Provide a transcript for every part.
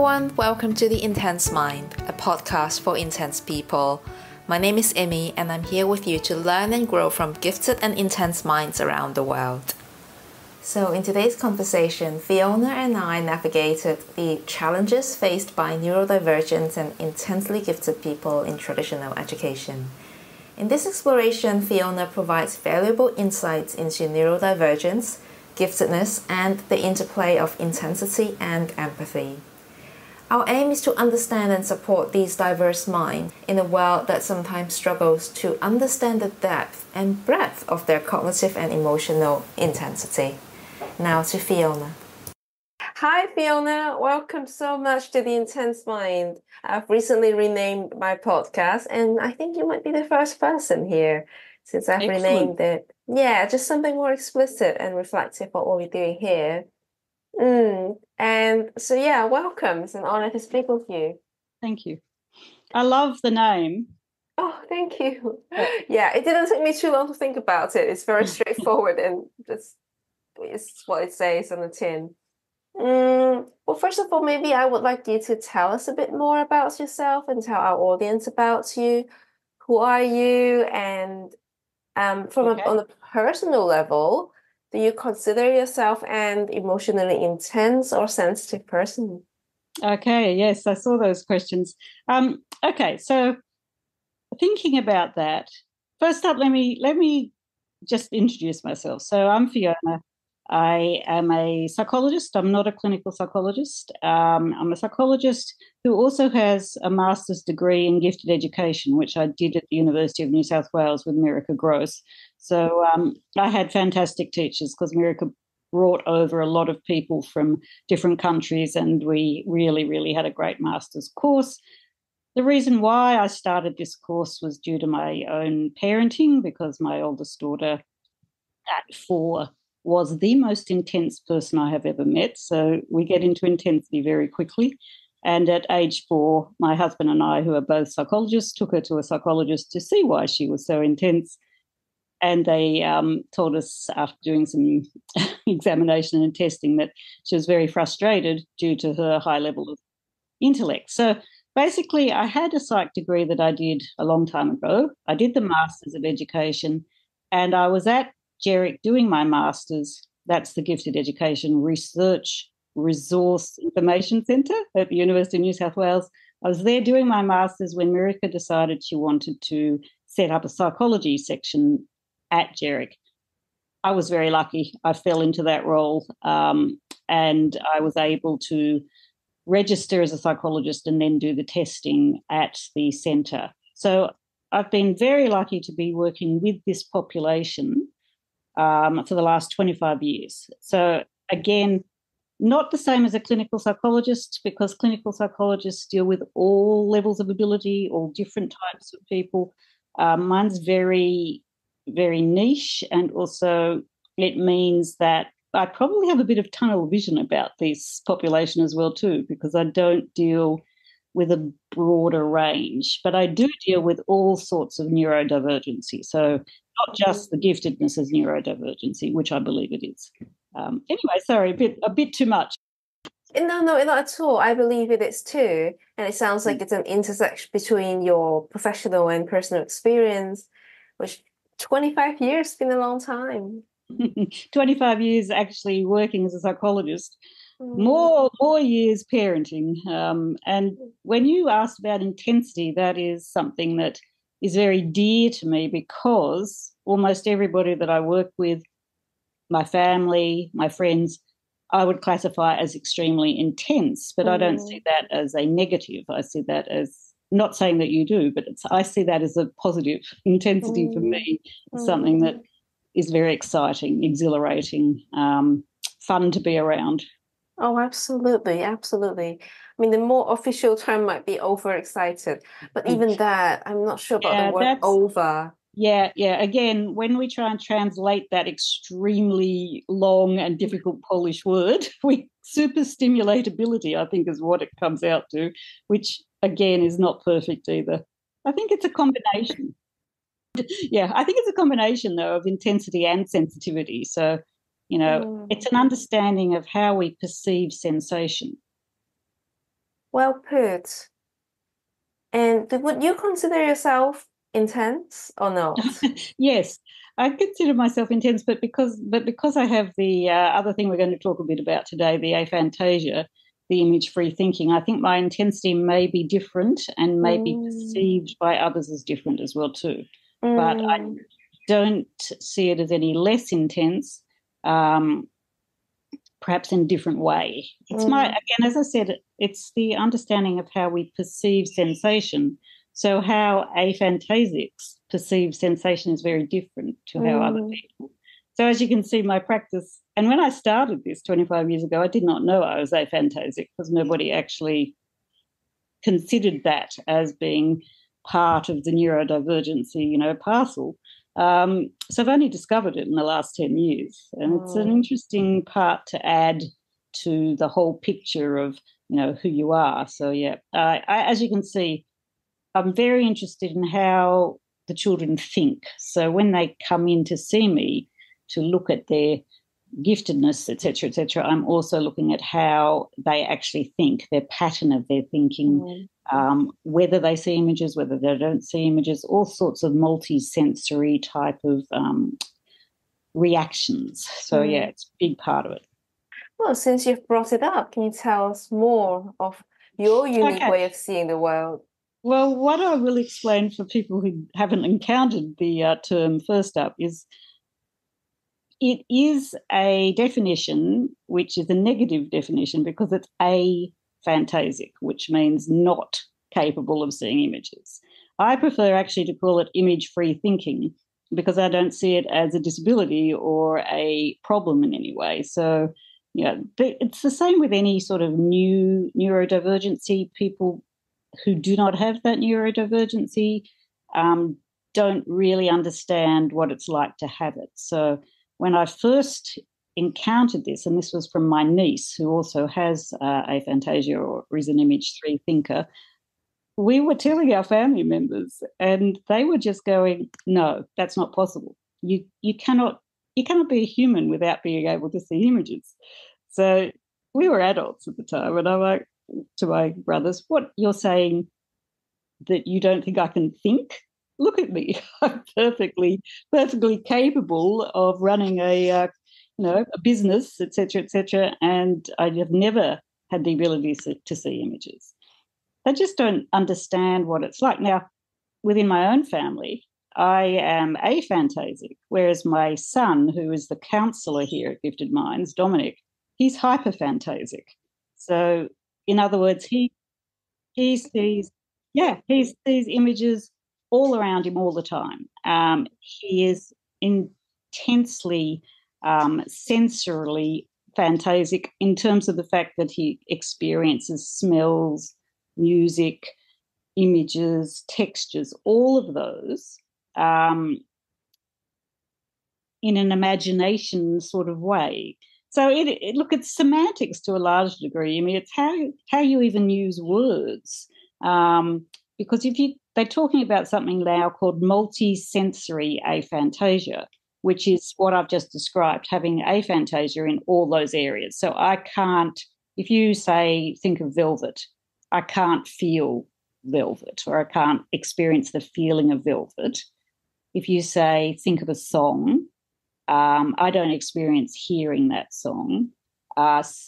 everyone, welcome to The Intense Mind, a podcast for intense people. My name is Imi and I'm here with you to learn and grow from gifted and intense minds around the world. So in today's conversation, Fiona and I navigated the challenges faced by neurodivergent and intensely gifted people in traditional education. In this exploration, Fiona provides valuable insights into neurodivergence, giftedness, and the interplay of intensity and empathy. Our aim is to understand and support these diverse minds in a world that sometimes struggles to understand the depth and breadth of their cognitive and emotional intensity. Now to Fiona. Hi Fiona, welcome so much to The Intense Mind. I've recently renamed my podcast and I think you might be the first person here since I've renamed it. Yeah, just something more explicit and reflective about what we're doing here. And so yeah, welcome. It's an honor to speak with you. Thank you. I love the name. Oh, thank you. Yeah, it didn't take me too long to think about it. It's very straightforward and just it's what it says on the tin. Well, first of all, maybe I would like you to tell us a bit more about yourself and tell our audience about you. Who are you? And on a personal level, do you consider yourself an emotionally intense or sensitive person? Okay, yes, I saw those questions. Okay, so thinking about that, first up, let me just introduce myself. So I'm Fiona. I am a psychologist. I'm not a clinical psychologist. I'm a psychologist who also has a master's degree in gifted education, which I did at the University of New South Wales with Miraca Gross. So I had fantastic teachers because Miraca brought over a lot of people from different countries and we really, really had a great master's course. The reason why I started this course was due to my own parenting because my oldest daughter at 4 was the most intense person I have ever met. So we get into intensity very quickly. And at age 4, my husband and I, who are both psychologists, took her to a psychologist to see why she was so intense. And they told us after doing some examination and testing that she was very frustrated due to her high level of intellect. So basically I had a psych degree that I did a long time ago. I did the Masters of Education and I was at GERRIC doing my master's, that's the Gifted Education Research Resource Information Centre at the University of New South Wales. I was there doing my master's when Miraca decided she wanted to set up a psychology section at GERRIC. I was very lucky. I fell into that role and I was able to register as a psychologist and then do the testing at the centre. So I've been very lucky to be working with this population for the last 25 years. So again, not the same as a clinical psychologist because clinical psychologists deal with all levels of ability, all different types of people. Mine's very, very niche and also it means that I probably have a bit of tunnel vision about this population as well too because I don't deal with a broader range, but I do deal with all sorts of neurodivergency. So not just the giftedness as neurodivergency, which I believe it is. Anyway, sorry, a bit too much. No, not at all. I believe it is too. And it sounds like it's an intersection between your professional and personal experience, which 25 years has been a long time. 25 years actually working as a psychologist, more years parenting. And when you asked about intensity, that is something that is very dear to me because almost everybody that I work with, my family, my friends, I would classify as extremely intense, but I don't see that as a negative. I see that as, not saying that you do, but I see that as a positive. Intensity for me is something that is very exciting, exhilarating, fun to be around. Oh, absolutely, absolutely. I mean, the more official term might be overexcited, but even that, I'm not sure about the word over. Yeah. Again, when we try and translate that extremely long and difficult Polish word, super stimulatability, I think, is what it comes out to, which, again, is not perfect either. I think it's a combination. Yeah, I think it's a combination, though, of intensity and sensitivity. So, you know, it's an understanding of how we perceive sensation. Well put. And would you consider yourself intense or not? Yes, I consider myself intense, but because I have the other thing we're going to talk a bit about today, the aphantasia, the image-free thinking, I think my intensity may be different and may be perceived by others as different as well too. But I don't see it as any less intense, perhaps in a different way. It's again, as I said, it's the understanding of how we perceive sensation. So how aphantasics perceive sensation is very different to how other people. So as you can see, my practice, and when I started this 25 years ago, I did not know I was aphantasic because nobody actually considered that as being part of the neurodivergence, parcel. So I've only discovered it in the last 10 years. And it's an interesting part to add to the whole picture of, who you are. So, yeah, as you can see, I'm very interested in how the children think. So when they come in to see me to look at their giftedness, et cetera, I'm also looking at how they actually think, their pattern of their thinking, whether they see images, whether they don't see images, all sorts of multi-sensory type of reactions. So, yeah, it's a big part of it. Well, since you've brought it up, can you tell us more of your unique way of seeing the world? Well, what I will explain for people who haven't encountered the term first up is it is a definition which is a negative definition because it's aphantasic, which means not capable of seeing images. I prefer actually to call it image-free thinking because I don't see it as a disability or a problem in any way. So, it's the same with any sort of new neurodivergency. People who do not have that neurodivergency don't really understand what it's like to have it. So when I first encountered this, and this was from my niece who also has aphantasia or is an image-free thinker, we were telling our family members and they were just going, no, that's not possible. You cannot be a human without being able to see images. So we were adults at the time, and I'm like, to my brothers, what you're saying that you don't think I can think? Look at me. I'm perfectly capable of running a business, et cetera, and I have never had the ability to see images. I just don't understand what it's like. Now, within my own family, I am aphantasic, whereas my son, who is the counsellor here at Gifted Minds, Dominic, he's hyperphantasic. So, in other words, he sees images all around him all the time. He is intensely sensorily phantasic in terms of the fact that he experiences smells, music, images, textures, all of those in an imagination sort of way. So, it's semantics to a large degree. I mean, it's how you even use words because if they're talking about something now called multi-sensory aphantasia, which is what I've just described, having aphantasia in all those areas. So I can't, if you say, think of velvet, I can't feel velvet or I can't experience the feeling of velvet. If you say, think of a song, I don't experience hearing that song.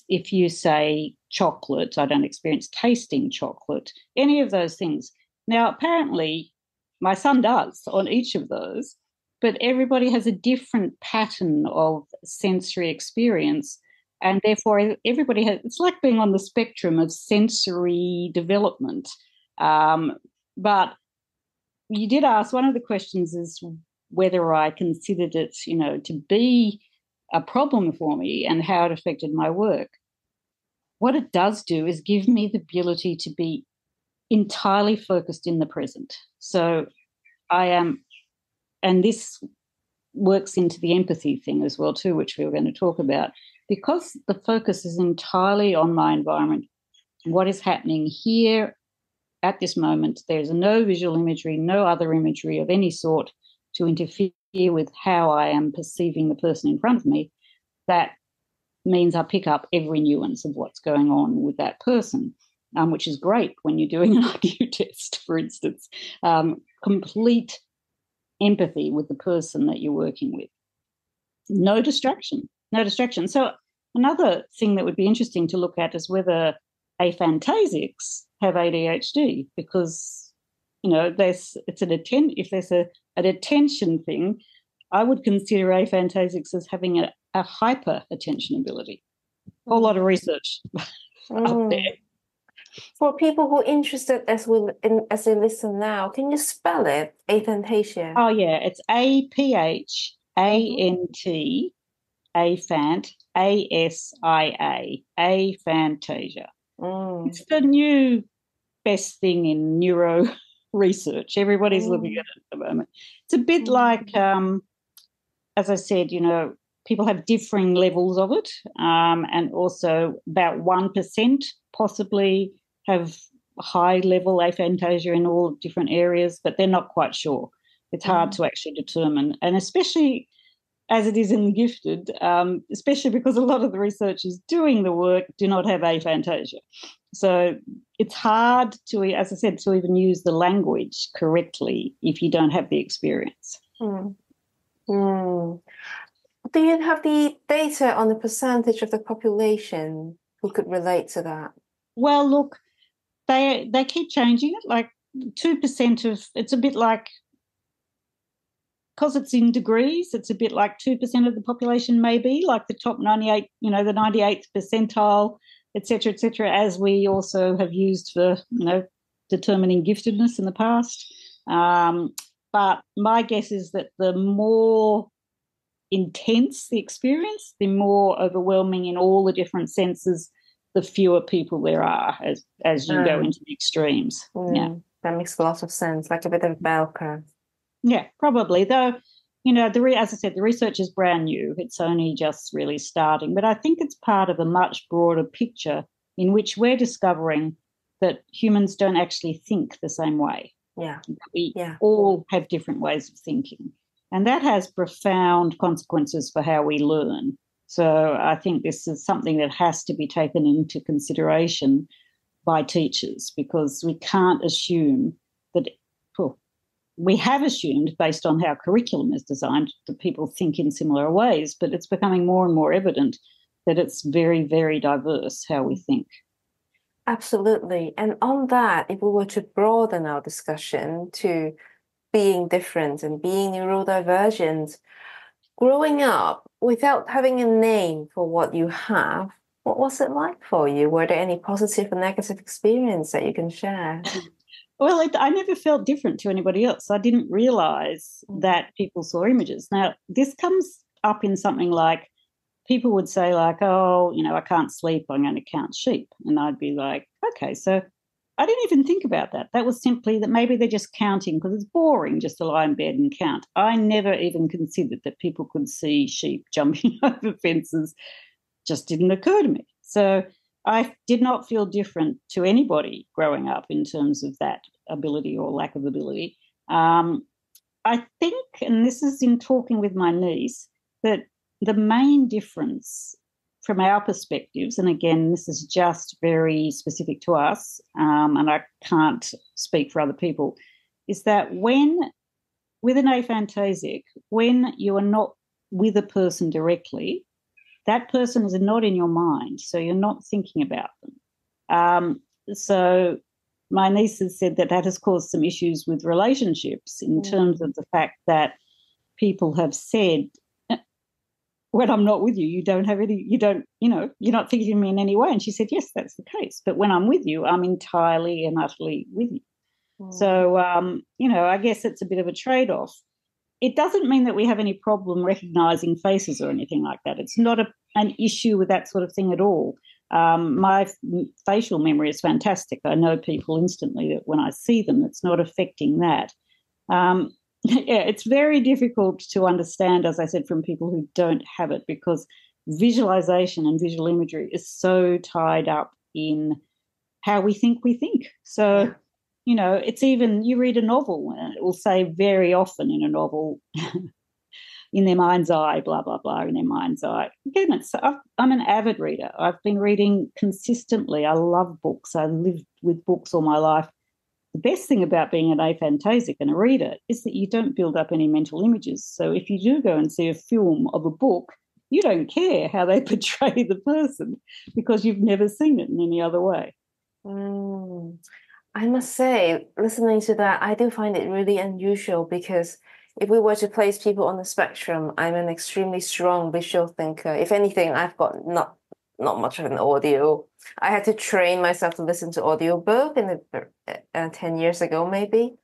If you say chocolate, I don't experience tasting chocolate, any of those things. Now, apparently, my son does on each of those, but everybody has a different pattern of sensory experience, and therefore everybody has, it's like being on the spectrum of sensory development. But you did ask, one of the questions is, whether I considered it, to be a problem for me and how it affected my work. What it does do is give me the ability to be entirely focused in the present. So I am, and this works into the empathy thing as well too, which we were going to talk about, because the focus is entirely on my environment, what is happening here at this moment. There's no visual imagery, no other imagery of any sort to interfere with how I am perceiving the person in front of me. That means I pick up every nuance of what's going on with that person. which is great when you're doing an IQ test, for instance. Complete empathy with the person that you're working with. No distraction, no distraction. So another thing that would be interesting to look at is whether aphantasics have ADHD, because, you know, if there's an attention thing, I would consider aphantasics as having a hyper attention ability. A whole lot of research up there. For people who are interested as they listen now, can you spell it, aphantasia? Oh, yeah, it's APHANT, aphant, ASIA, aphantasia. It's the new best thing in neuro research. Everybody's looking at it at the moment. It's a bit like, as I said, you know, people have differing levels of it, and also about 1% possibly have high-level aphantasia in all different areas, but they're not quite sure. It's hard to actually determine, and especially as it is in gifted, especially because a lot of the researchers doing the work do not have aphantasia. So it's hard to, as I said, to even use the language correctly if you don't have the experience. Mm. Mm. Do you have the data on the percentage of the population who could relate to that? Well, look, they keep changing it. Like 2% of, it's a bit like, because it's in degrees, it's a bit like 2% of the population maybe, like the top 98, you know, the 98th percentile, et cetera, as we also have used for, you know, determining giftedness in the past. But my guess is that the more intense the experience, the more overwhelming in all the different senses, the fewer people there are as you go into the extremes. Yeah, that makes a lot of sense, like a bit of a bell curve. Yeah, probably, though, you know, as I said, the research is brand new. It's only just really starting, but I think it's part of a much broader picture in which we're discovering that humans don't actually think the same way. Yeah. We all have different ways of thinking. And that has profound consequences for how we learn. So I think this is something that has to be taken into consideration by teachers, because we can't assume that, well, we have assumed based on how curriculum is designed that people think in similar ways, but it's becoming more and more evident that it's very, very diverse how we think. Absolutely. And on that, if we were to broaden our discussion to being different and being neurodivergent, growing up without having a name for what you have, what was it like for you? Were there any positive or negative experience that you can share? Well, I never felt different to anybody else. I didn't realise that people saw images. Now, this comes up in something like people would say like, oh, you know, I can't sleep, I'm going to count sheep. And I'd be like, okay, so I didn't even think about that. That was simply that maybe they're just counting because it's boring just to lie in bed and count. I never even considered that people could see sheep jumping over fences. Just didn't occur to me. So I did not feel different to anybody growing up in terms of that ability or lack of ability. I think, and this is in talking with my niece, that the main difference from our perspectives, and again, this is just very specific to us, and I can't speak for other people, is that with an aphantasic, when you are not with a person directly, that person is not in your mind, so you're not thinking about them. So my niece has said that has caused some issues with relationships in terms of the fact that people have said, when I'm not with you, you're not thinking of me in any way. And she said, yes, that's the case. But when I'm with you, I'm entirely and utterly with you. Mm. So, you know, I guess it's a bit of a trade-off. It doesn't mean that we have any problem recognising faces or anything like that. It's not an issue with that sort of thing at all. My facial memory is fantastic. I know people instantly that when I see them, it's not affecting that. It's very difficult to understand, as I said, from people who don't have it, because visualization and visual imagery is so tied up in how we think. So, you know, it's even you read a novel and it will say very often in a novel, in their mind's eye, blah, blah, blah, in their mind's eye. Again, it's, I'm an avid reader. I've been reading consistently. I love books. I lived with books all my life. The best thing about being an aphantasic and a reader is that you don't build up any mental images. So if you do go and see a film of a book, you don't care how they portray the person because you've never seen it in any other way. Mm. I must say, listening to that, I do find it really unusual because if we were to place people on the spectrum, I'm an extremely strong visual thinker. If anything, I've got not much of an audio. I had to train myself to listen to audiobook in the 10 years ago, maybe.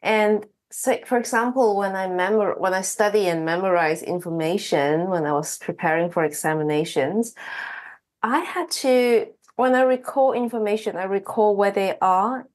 And so, for example, when I study and memorize information, when I was preparing for examinations, when I recall information, I recall where they are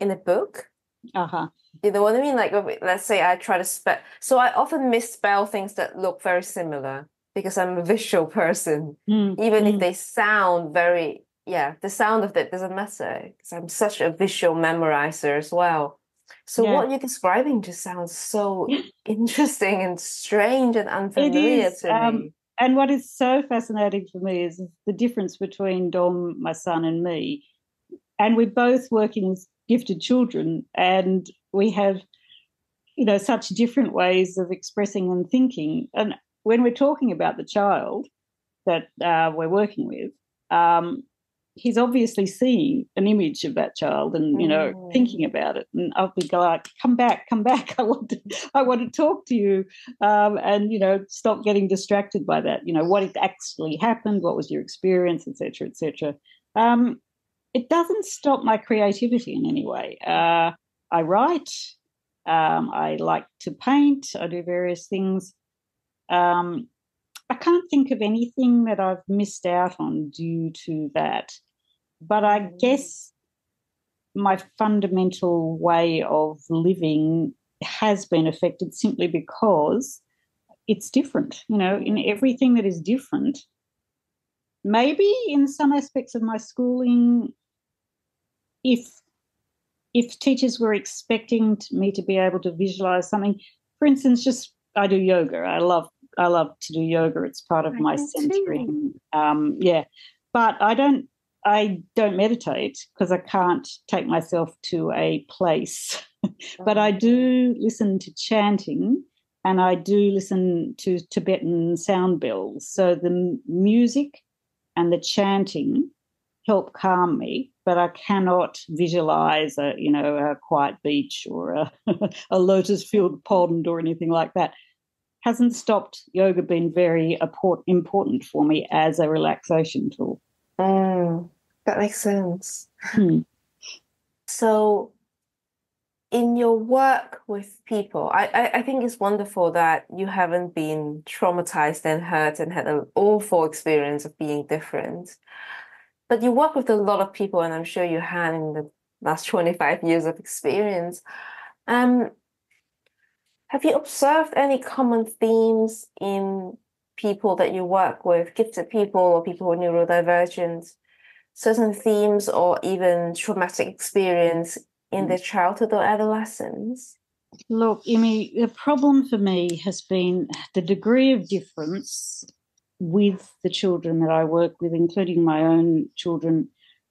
in a book. Uh-huh. You know what I mean? Like, let's say I try to spell. So I often misspell things that look very similar because I'm a visual person, even if they sound very, the sound of it doesn't matter because I'm such a visual memorizer as well. So what you're describing just sounds so interesting and strange and unfamiliar to me. And what is so fascinating for me is the difference between Dom, my son, and me. And we're both working with gifted children, and we have, such different ways of expressing and thinking. And when we're talking about the child that we're working with, he's obviously seeing an image of that child and, thinking about it. And I'll be like, come back. I want to talk to you and, stop getting distracted by that. What actually happened, what was your experience, et cetera, et cetera. It doesn't stop my creativity in any way. I write. I like to paint. I do various things. I can't think of anything that I've missed out on due to that. But I guess my fundamental way of living has been affected simply because it's different. In everything that is different, maybe in some aspects of my schooling, if teachers were expecting me to be able to visualise something, for instance, I do yoga. I love to do yoga. It's part of my sensory. But I don't meditate because I can't take myself to a place. But I do listen to chanting, and I do listen to Tibetan sound bells. So the music and the chanting help calm me, but I cannot visualize a quiet beach or a lotus-filled pond or anything like that. Hasn't stopped yoga being very important for me as a relaxation tool. Mm, that makes sense. So in your work with people, I think it's wonderful that you haven't been traumatized and hurt and had an awful experience of being different. But you work with a lot of people, and I'm sure you had in the last 25 years of experience. Have you observed any common themes in people that you work with, gifted people or people with neurodivergence, certain themes or even traumatic experience in their childhood or adolescence? Look, Imi, the problem for me has been the degree of difference with the children that I work with, including my own children,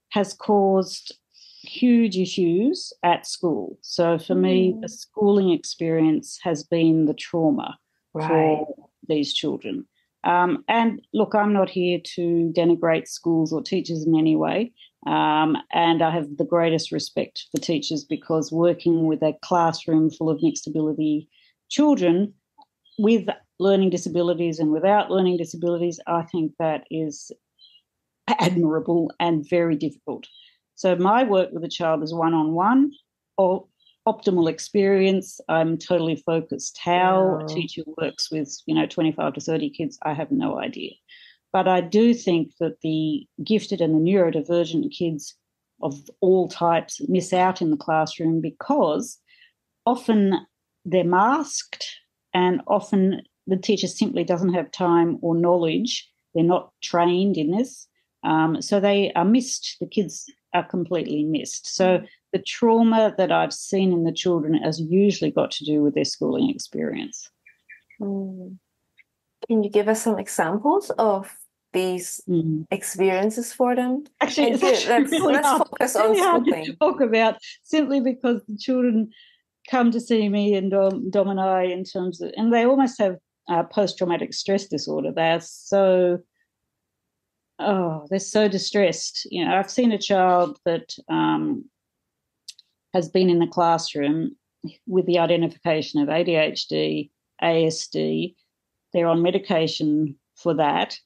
has caused huge issues at school. So for me, the schooling experience has been the trauma for these children. And look, I'm not here to denigrate schools or teachers in any way. And I have the greatest respect for teachers because working with a classroom full of mixed ability children with learning disabilities and without learning disabilities, I think that is admirable and very difficult. So my work with a child is one-on-one or optimal experience. I'm totally focused. How a teacher works with, 25 to 30 kids, I have no idea. But I do think that the gifted and the neurodivergent kids of all types miss out in the classroom because often they're masked and often the teacher simply doesn't have time or knowledge. They're not trained in this. So they are missed. The kids are completely missed. So the trauma that I've seen in the children has usually got to do with their schooling experience. Mm. Can you give us some examples of these experiences for them? Actually, it's let's focus on something to talk about, simply because the children come to see me and Dom and I in terms of, and they almost have post-traumatic stress disorder. They're so, they're so distressed. You know, I've seen a child that has been in the classroom with the identification of ADHD, ASD. They're on medication for that.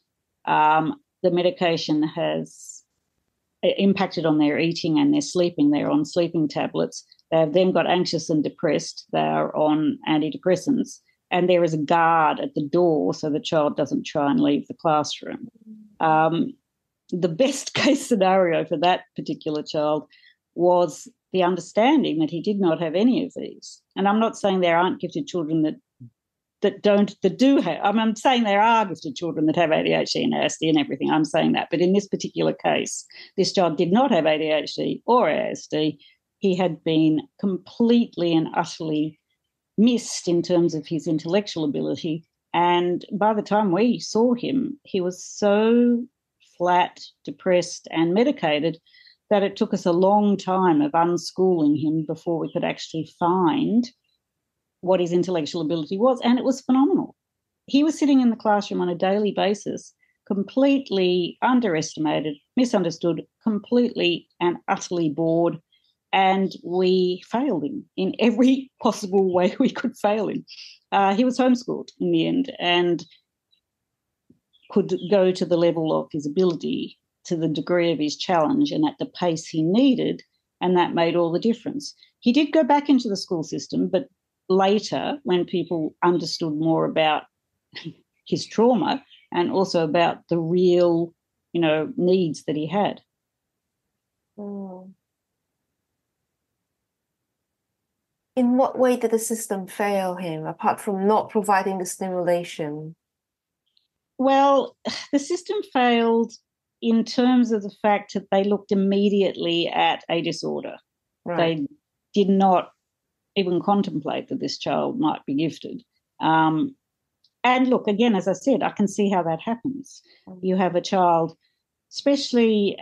The medication has impacted on their eating and their sleeping. They're on sleeping tablets. They've then got anxious and depressed. They're on antidepressants. And there is a guard at the door so the child doesn't try and leave the classroom. The best case scenario for that particular child was the understanding that he did not have any of these. And I'm not saying there aren't gifted children that do have. I mean, I'm saying there are gifted children that have ADHD and ASD and everything. I'm saying that. But in this particular case, this child did not have ADHD or ASD. He had been completely and utterly missed in terms of his intellectual ability. And by the time we saw him, he was so flat, depressed and medicated that it took us a long time of unschooling him before we could actually find what his intellectual ability was, and it was phenomenal. He was sitting in the classroom on a daily basis, completely underestimated, misunderstood, completely and utterly bored, and we failed him in every possible way we could fail him. He was homeschooled in the end and could go to the level of his ability, to the degree of his challenge and at the pace he needed, and that made all the difference. He did go back into the school system, but later, when people understood more about his trauma and also about the real, you know, needs that he had. Oh. In what way did the system fail him, apart from not providing the stimulation? Well, the system failed in terms of the fact that they looked immediately at a disorder. Right. They did not even contemplate that this child might be gifted. And look, again, as I said, I can see how that happens. You have a child, especially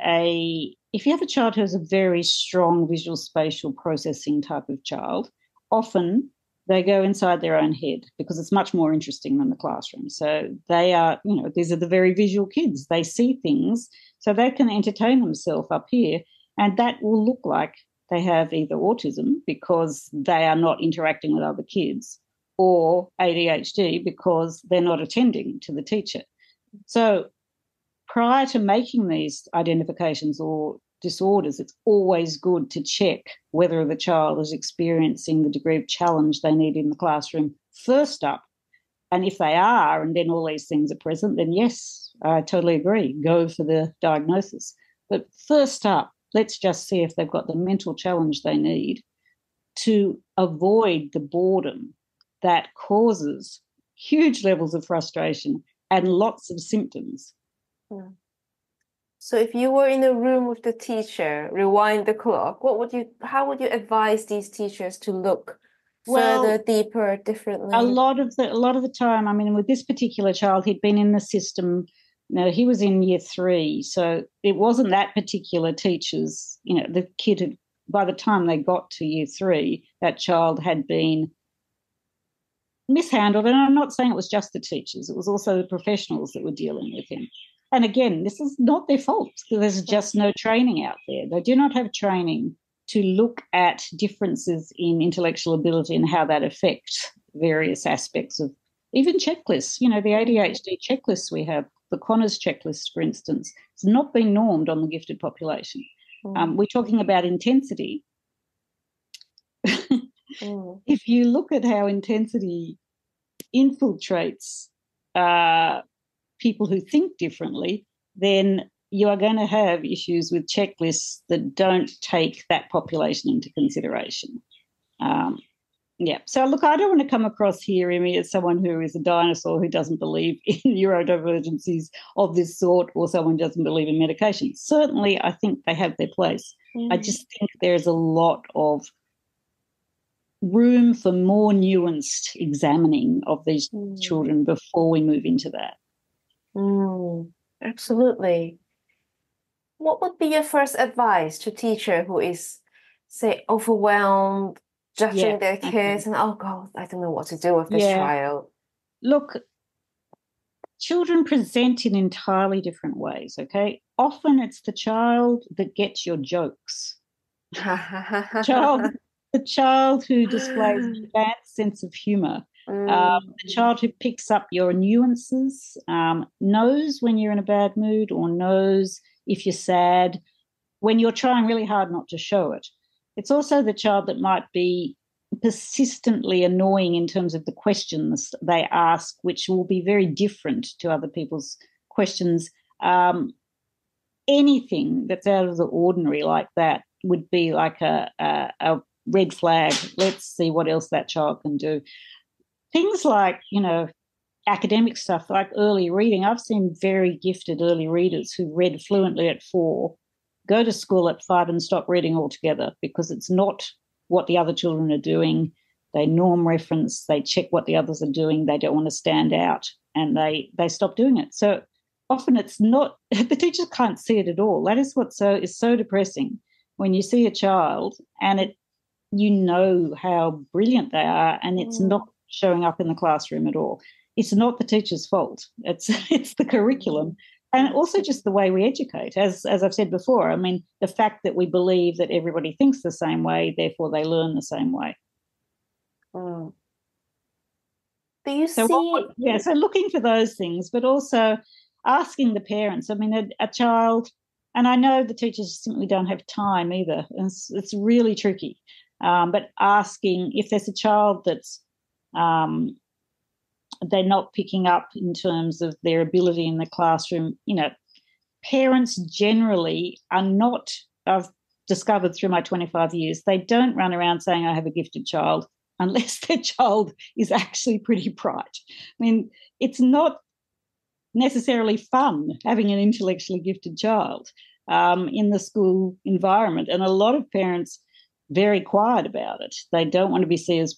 if you have a child who has a very strong visual spatial processing type of child, often they go inside their own head because it's much more interesting than the classroom. So they are, you know, these are the very visual kids. They see things, so they can entertain themselves up here, and that will look like they have either autism because they are not interacting with other kids, or ADHD because they're not attending to the teacher. So prior to making these identifications or disorders, it's always good to check whether the child is experiencing the degree of challenge they need in the classroom first up. And if they are, and then all these things are present, then yes, I totally agree, go for the diagnosis. But first up, let's just see if they've got the mental challenge they need to avoid the boredom that causes huge levels of frustration and lots of symptoms. Yeah. So if you were in a room with the teacher, rewind the clock, how would you advise these teachers to look further, deeper, differently? A lot of the time, I mean, with this particular child, he'd been in the system. Now, he was in year three, so it wasn't that particular teacher's, you know, the kid had, by the time they got to year three, that child had been mishandled. And I'm not saying it was just the teachers. It was also the professionals that were dealing with him. And again, this is not their fault. There's just no training out there. They do not have training to look at differences in intellectual ability and how that affects various aspects of even checklists. You know, the ADHD checklists we have. The Connors checklist, for instance, has not been normed on the gifted population. Mm. We're talking about intensity. Mm. If you look at how intensity infiltrates people who think differently, then you are going to have issues with checklists that don't take that population into consideration. Yeah. So, look, I don't want to come across here, Imi, as someone who is a dinosaur who doesn't believe in neurodivergencies of this sort, or someone doesn't believe in medication. Certainly, I think they have their place. Mm. I just think there is a lot of room for more nuanced examining of these children before we move into that. Absolutely. What would be your first advice to a teacher who is, say, overwhelmed, judging their kids and, oh, God, I don't know what to do with this child? Look, children present in entirely different ways, okay? Often it's the child that gets your jokes. The child who displays an advanced sense of humour, the child who picks up your nuances, knows when you're in a bad mood or knows if you're sad, when you're trying really hard not to show it. It's also the child that might be persistently annoying in terms of the questions they ask, which will be very different to other people's questions. Anything that's out of the ordinary like that would be like a red flag. Let's see what else that child can do. Things like, you know, academic stuff like early reading. I've seen very gifted early readers who read fluently at 4, go to school at 5 and stop reading altogether because it's not what the other children are doing. They norm reference, they check what the others are doing, they don't want to stand out, and they stop doing it. So often it's not, the teachers can't see it at all. That is what is so depressing when you see a child and you know how brilliant they are and it's not showing up in the classroom at all. It's not the teacher's fault. It's the curriculum, and also just the way we educate. As I've said before, I mean, the fact that we believe that everybody thinks the same way, therefore they learn the same way. Do you see? So looking for those things, but also asking the parents. I mean, a child, and I know the teachers simply don't have time either. It's really tricky. But asking if there's a child that's they're not picking up in terms of their ability in the classroom. You know, parents generally are not, I've discovered through my 25 years, they don't run around saying I have a gifted child unless their child is actually pretty bright. I mean, it's not necessarily fun having an intellectually gifted child in the school environment. And a lot of parents very quiet about it. They don't want to be seen as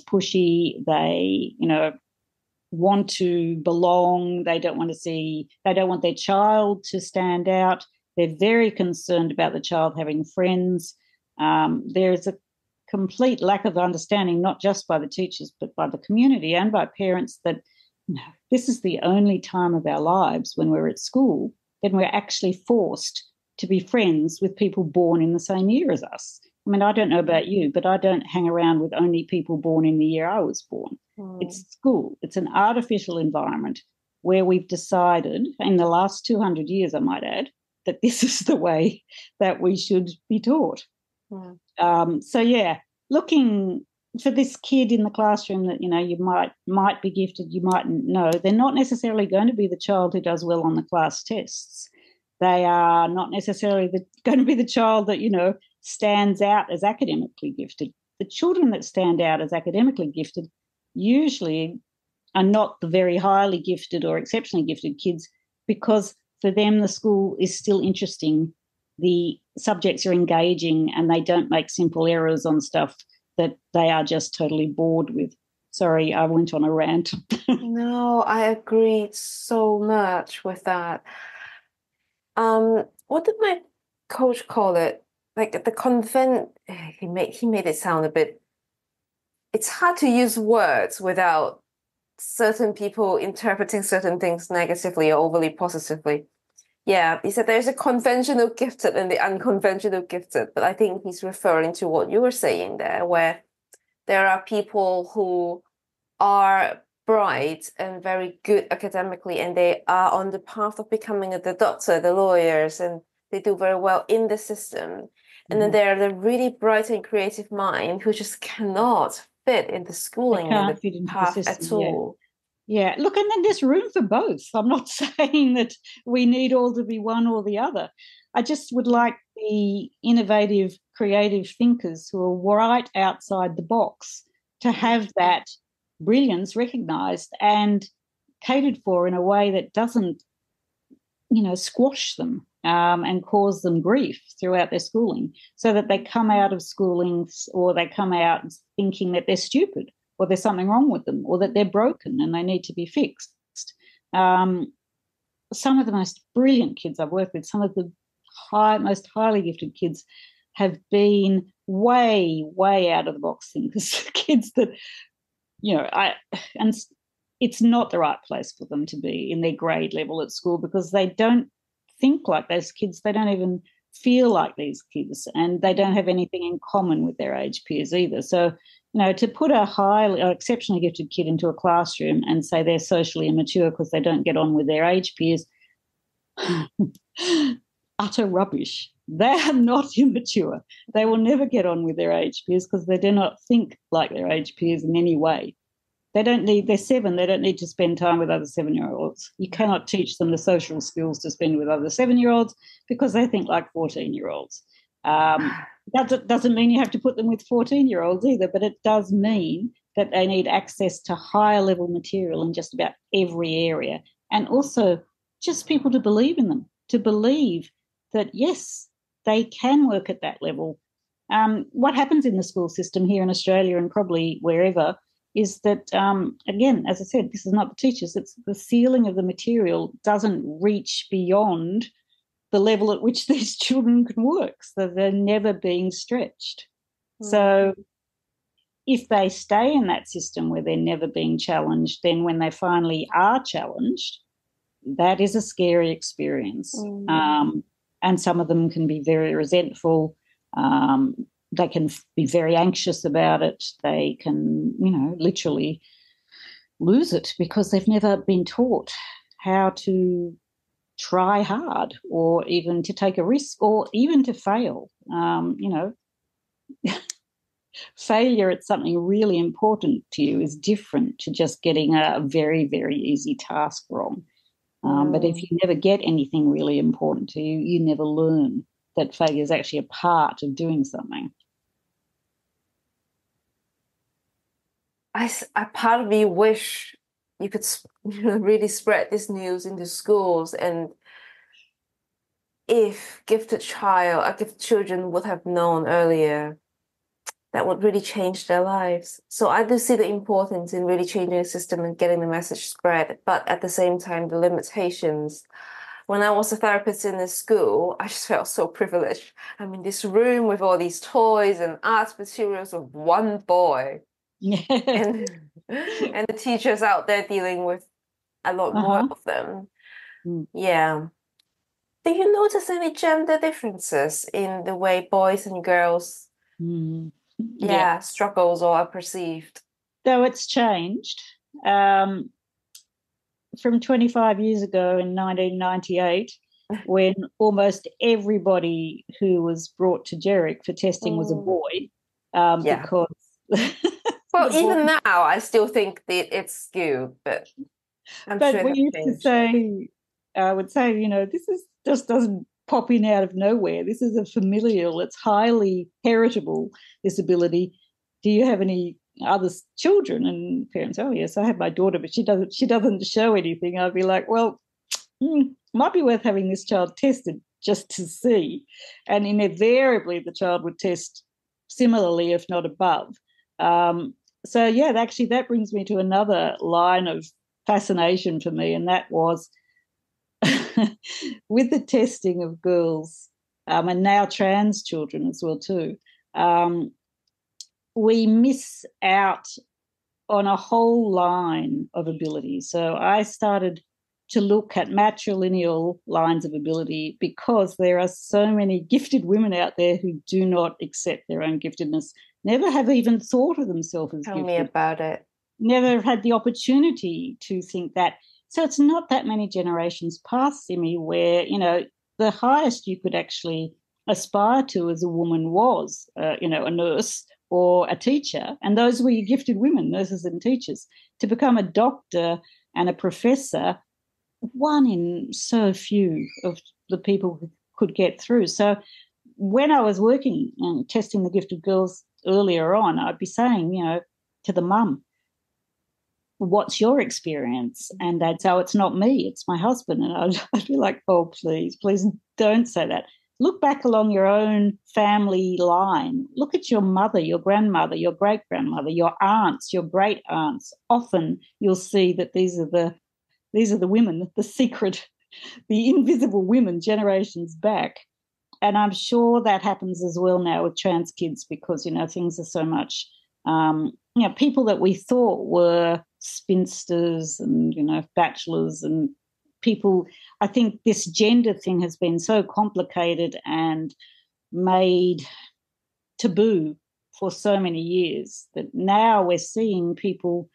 pushy. They, you know, want to belong. They don't want their child to stand out. They're very concerned about the child having friends. There is a complete lack of understanding, not just by the teachers, but by the community and by parents, that this is the only time of our lives when we're at school, then we're actually forced to be friends with people born in the same year as us. I mean, I don't know about you, but I don't hang around with only people born in the year I was born. It's school. It's an artificial environment where we've decided in the last 200 years, I might add, that this is the way that we should be taught. Looking for this kid in the classroom that, you know, you might be gifted, you mightn't know. They're not necessarily going to be the child who does well on the class tests. They are not necessarily going to be the child that, you know, stands out as academically gifted. The children that stand out as academically gifted usually are not the very highly gifted or exceptionally gifted kids, because for them the school is still interesting, the subjects are engaging, and they don't make simple errors on stuff that they are just totally bored with. Sorry, I went on a rant. No, I agreed so much with that. What did my coach call it? Like the convent, he made it sound a bit, it's hard to use words without certain people interpreting certain things negatively or overly positively. Yeah, he said there's a conventional gifted and the unconventional gifted, but I think he's referring to what you were saying there, where there are people who are bright and very good academically, and they are on the path of becoming the doctor, the lawyers, and they do very well in the system. And then there are the really bright and creative mind who just cannot fit in the schooling and the path at all. Yeah, look, and then there's room for both. I'm not saying that we need all to be one or the other. I just would like the innovative, creative thinkers who are right outside the box to have that brilliance recognised and catered for in a way that doesn't you know, squash them and cause them grief throughout their schooling, so that they come out of schooling or they come out thinking that they're stupid or there's something wrong with them or that they're broken and they need to be fixed. Some of the most brilliant kids I've worked with, some of the most highly gifted kids have been way, way out of the box thinkers, kids that, you know, and it's not the right place for them to be in their grade level at school, because they don't think like those kids. They don't even feel like these kids, and they don't have anything in common with their age peers either. So, you know, to put a highly or exceptionally gifted kid into a classroom and say they're socially immature because they don't get on with their age peers, utter rubbish. They are not immature. They will never get on with their age peers because they do not think like their age peers in any way. They don't need, they're seven, they don't need to spend time with other seven-year-olds. You cannot teach them the social skills to spend with other seven-year-olds because they think like 14-year-olds. That doesn't mean you have to put them with 14-year-olds either, but it does mean that they need access to higher-level material in just about every area, and also just people to believe in them, to believe that, yes, they can work at that level. What happens in the school system here in Australia and probably wherever is that, again, as I said, this is not the teachers, it's the ceiling of the material doesn't reach beyond the level at which these children can work, so they're never being stretched. Mm. So if they stay in that system where they're never being challenged, then when they finally are challenged, that is a scary experience. Mm. And some of them can be very resentful. They can be very anxious about it. They can, you know, literally lose it because they've never been taught how to try hard or even to take a risk or even to fail. You know, failure at something really important to you is different to just getting a very, very easy task wrong. But if you never get anything really important to you, you never learn that failure is actually a part of doing something. A part of me wish you could really spread this news in the schools, and if gifted children would have known earlier, that would really change their lives. So I do see the importance in really changing the system and getting the message spread, but at the same time, the limitations. When I was a therapist in this school, I just felt so privileged. I'm in this room with all these toys and arts materials of one boy. Yeah. And the teachers out there dealing with a lot more of them. Mm. Yeah. Do you notice any gender differences in the way boys and girls struggles or are perceived? Though it's changed. From 25 years ago in 1998, when almost everybody who was brought to GERRIC for testing was a boy, because... well, even now, I still think that it's skewed, but I'm sure we used to say, I would say, you know, this is just doesn't pop in out of nowhere. This is a familial, it's highly heritable disability. Do you have any other children? And parents, oh yes, I have my daughter, but she doesn't show anything. I'd be like, well, might be worth having this child tested just to see. And invariably the child would test similarly, if not above. So yeah, actually that brings me to another line of fascination for me, and that was with the testing of girls, and now trans children as well too, we miss out on a whole line of ability. So I started to look at matrilineal lines of ability because there are so many gifted women out there who do not accept their own giftedness, never have even thought of themselves as gifted. Tell me about it. Never had the opportunity to think that. So it's not that many generations past, Imi, where, you know, the highest you could actually aspire to as a woman was, you know, a nurse or a teacher, and those were your gifted women, nurses and teachers. To become a doctor and a professor, one in so few of the people who could get through. So when I was working and testing the gifted girls earlier on, I'd be saying, you know, to the mum, what's your experience? And they'd say, oh, it's not me, it's my husband. And I'd be like, oh, please don't say that. Look back along your own family line. Look at your mother, your grandmother, your great-grandmother, your aunts, your great-aunts. Often you'll see that these are the women, the secret, the invisible women generations back. And I'm sure that happens as well now with trans kids because, you know, things are so much, you know, people that we thought were spinsters and, you know, bachelors and people, I think this gender thing has been so complicated and made taboo for so many years that now we're seeing people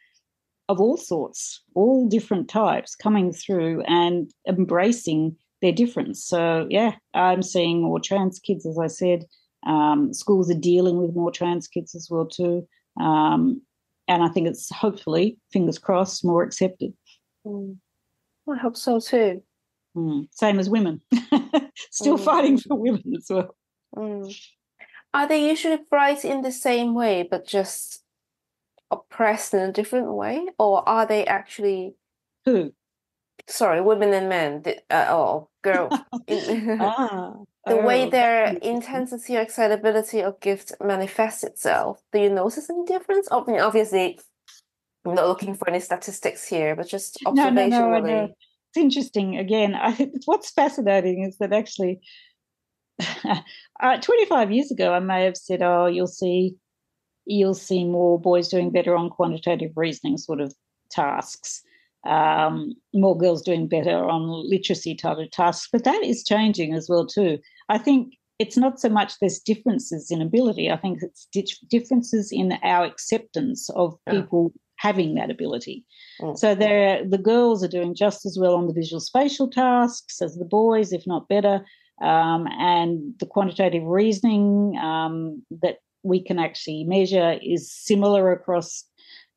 of all sorts, all different types coming through and embracing their difference. So, yeah, I'm seeing more trans kids, as I said. Schools are dealing with more trans kids as well too. And I think it's hopefully, fingers crossed, more accepted. Mm. I hope so too. Mm. Same as women. Still fighting for women as well. Mm. Are they usually bright in the same way but just oppressed in a different way? Or are they actually... Who? Sorry, women and men. Oh, girl. The way their intensity or excitability or gift manifests itself. Do you notice any difference? Obviously... I'm not looking for any statistics here, but just observationally. No. It's interesting. Again, what's fascinating is that actually 25 years ago, I may have said, oh, you'll see more boys doing better on quantitative reasoning sort of tasks, more girls doing better on literacy type of tasks. But that is changing as well too. I think it's not so much there's differences in ability. I think it's differences in our acceptance of people having that ability. Mm. So the girls are doing just as well on the visual spatial tasks as the boys, if not better, and the quantitative reasoning that we can actually measure is similar across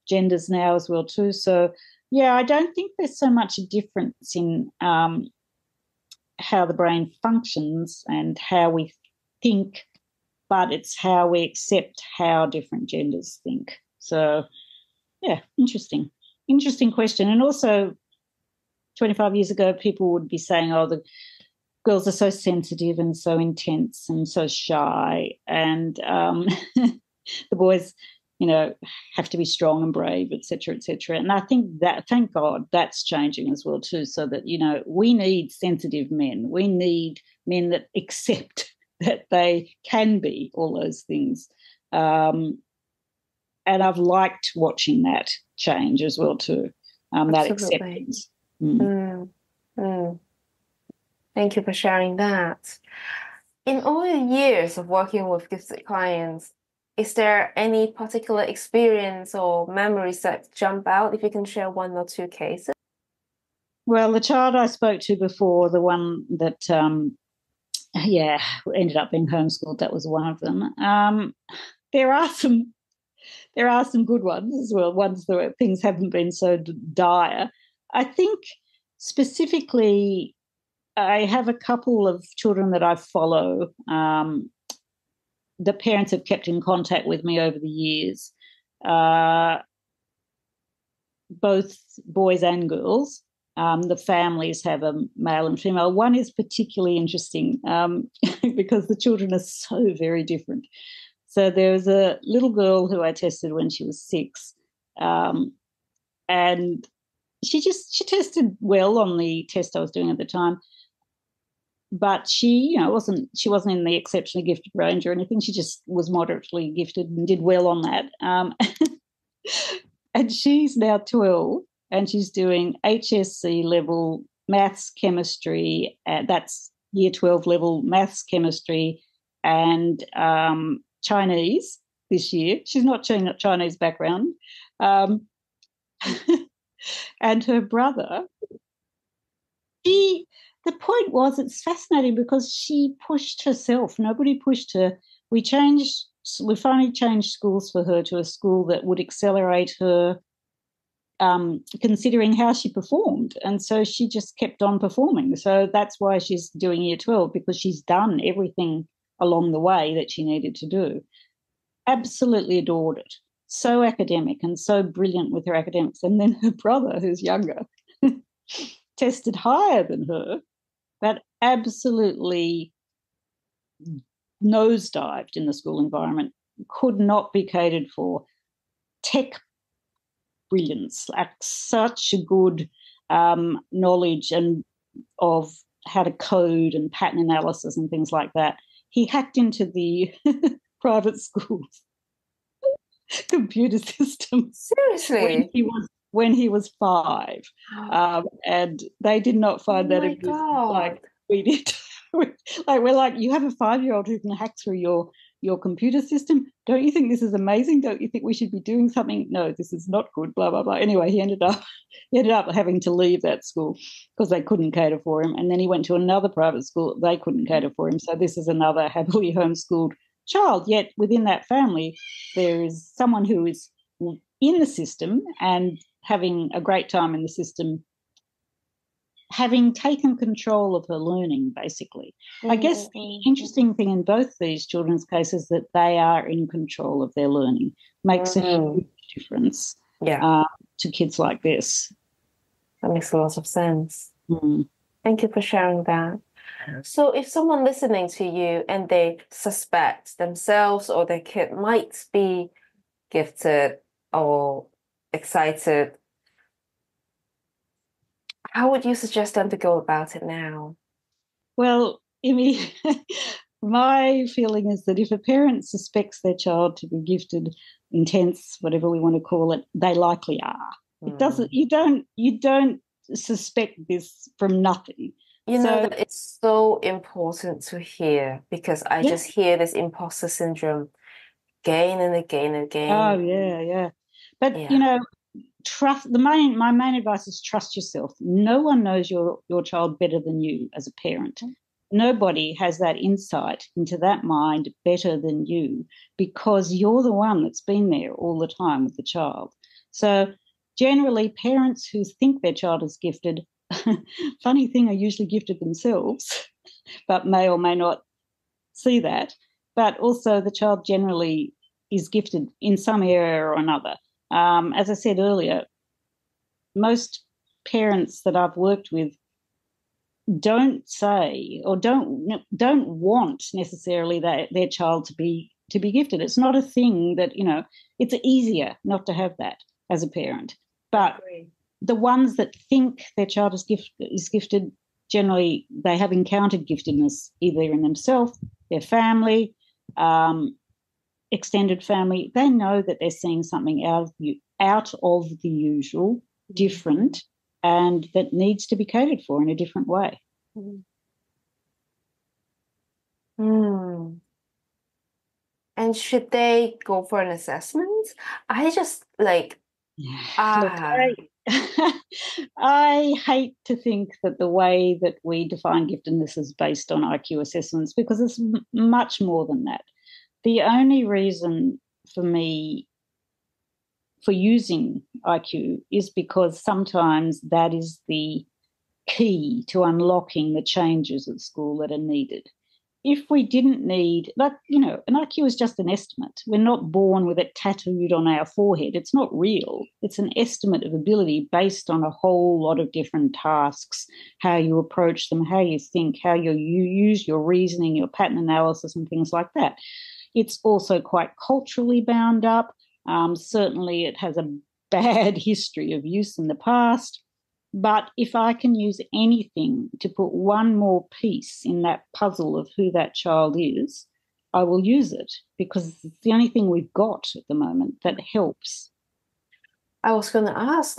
genders now as well too. So, yeah, I don't think there's so much a difference in how the brain functions and how we think, but it's how we accept how different genders think. So... yeah, interesting question. And also 25 years ago, people would be saying, oh, the girls are so sensitive and so intense and so shy and the boys, you know, have to be strong and brave, et cetera, et cetera. And I think that, thank God, that's changing as well too, so that, you know, we need sensitive men. We need men that accept that they can be all those things. And I've liked watching that change as well too, that acceptance. Mm. Mm. Mm. Thank you for sharing that. In all your years of working with gifted clients, is there any particular experience or memories that jump out, if you can share one or two cases? Well, the child I spoke to before, the one that ended up being homeschooled, that was one of them. There are some good ones as well, ones where things haven't been so dire. I think specifically I have a couple of children that I follow. The parents have kept in contact with me over the years, both boys and girls. The families have a male and female. One is particularly interesting because the children are so very different. So there was a little girl who I tested when she was 6, and she tested well on the test I was doing at the time. But she wasn't in the exceptionally gifted range or anything. She just was moderately gifted and did well on that. And she's now 12, and she's doing HSC level maths, chemistry. That's year 12 level maths, chemistry, and Chinese this year. She's not Chinese background. And her brother, the point was, it's fascinating because she pushed herself. Nobody pushed her. We finally changed schools for her to a school that would accelerate her, considering how she performed. And so she just kept on performing. So that's why she's doing year 12, because she's done everything along the way that she needed to do. Absolutely adored it. so academic and so brilliant with her academics. And then her brother, who's younger, tested higher than her, but absolutely nosedived in the school environment, could not be catered for. Tech brilliance, like such a good knowledge and of how to code and pattern analysis and things like that. He hacked into the private school's computer system. Seriously? When he was five. And they did not find that amusing like we did. Like we're like, you have a 5-year-old who can hack through your computer system. Don't you think this is amazing? Don't you think we should be doing something? No, this is not good, blah, blah, blah. Anyway, he ended up having to leave that school because they couldn't cater for him. And then he went to another private school. They couldn't cater for him. So this is another happily homeschooled child. Yet within that family, there is someone who is in the system and having a great time in the system, having taken control of her learning, basically. I guess the interesting thing in both these children's cases is that they are in control of their learning. Makes a huge difference to kids like this. That makes a lot of sense. Mm. Thank you for sharing that. So if someone listening to you and they suspect themselves or their kid might be gifted or excited, how would you suggest them to go about it now? Well, Imi, my feeling is that if a parent suspects their child to be gifted, intense, whatever we want to call it, they likely are. Mm. It doesn't. You don't suspect this from nothing. That it's so important to hear, because I just hear this imposter syndrome again and again and again. Oh yeah, yeah. But trust. My main advice is trust yourself. No one knows your child better than you as a parent. Nobody has that insight into that mind better than you, because you're the one that's been there all the time with the child. So generally, parents who think their child is gifted, funny thing, are usually gifted themselves, but may or may not see that. But also the child generally is gifted in some area or another. As I said earlier, most parents that I've worked with don't say or don't want necessarily their child to be gifted. It's not a thing that, it's easier not to have that as a parent. But the ones that think their child is gifted, generally they have encountered giftedness either in themselves, their family, extended family. They know that they're seeing something out of the usual, different, and that needs to be catered for in a different way. Mm. And should they go for an assessment? I just I hate to think that the way that we define giftedness is based on IQ assessments, because it's much more than that. The only reason for me for using IQ is because sometimes that is the key to unlocking the changes at school that are needed. If we didn't need, an IQ is just an estimate. We're not born with it tattooed on our forehead. It's not real. It's an estimate of ability based on a whole lot of different tasks, how you approach them, how you think, how you use your reasoning, your pattern analysis and things like that. It's also quite culturally bound up. Certainly it has a bad history of use in the past. But if I can use anything to put one more piece in that puzzle of who that child is, I will use it, because it's the only thing we've got at the moment that helps. I was going to ask,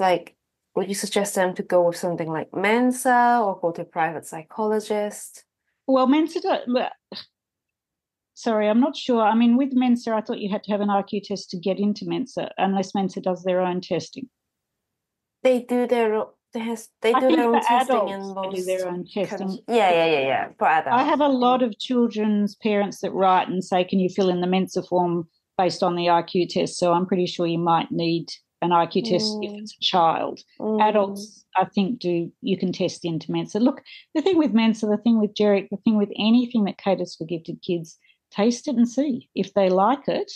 would you suggest them to go with something like Mensa or go to a private psychologist? Well, Mensa, I'm not sure. I mean, with Mensa, I thought you had to have an IQ test to get into Mensa, unless Mensa does their own testing. They do their own testing. Yeah. For adults. I have a lot of children's parents that write and say, can you fill in the Mensa form based on the IQ test? So I'm pretty sure you might need an IQ test if it's a child. Mm. Adults, I think, you can test into Mensa. Look, the thing with Mensa, the thing with GERRIC, the thing with anything that caters for gifted kids, taste it and see. If they like it,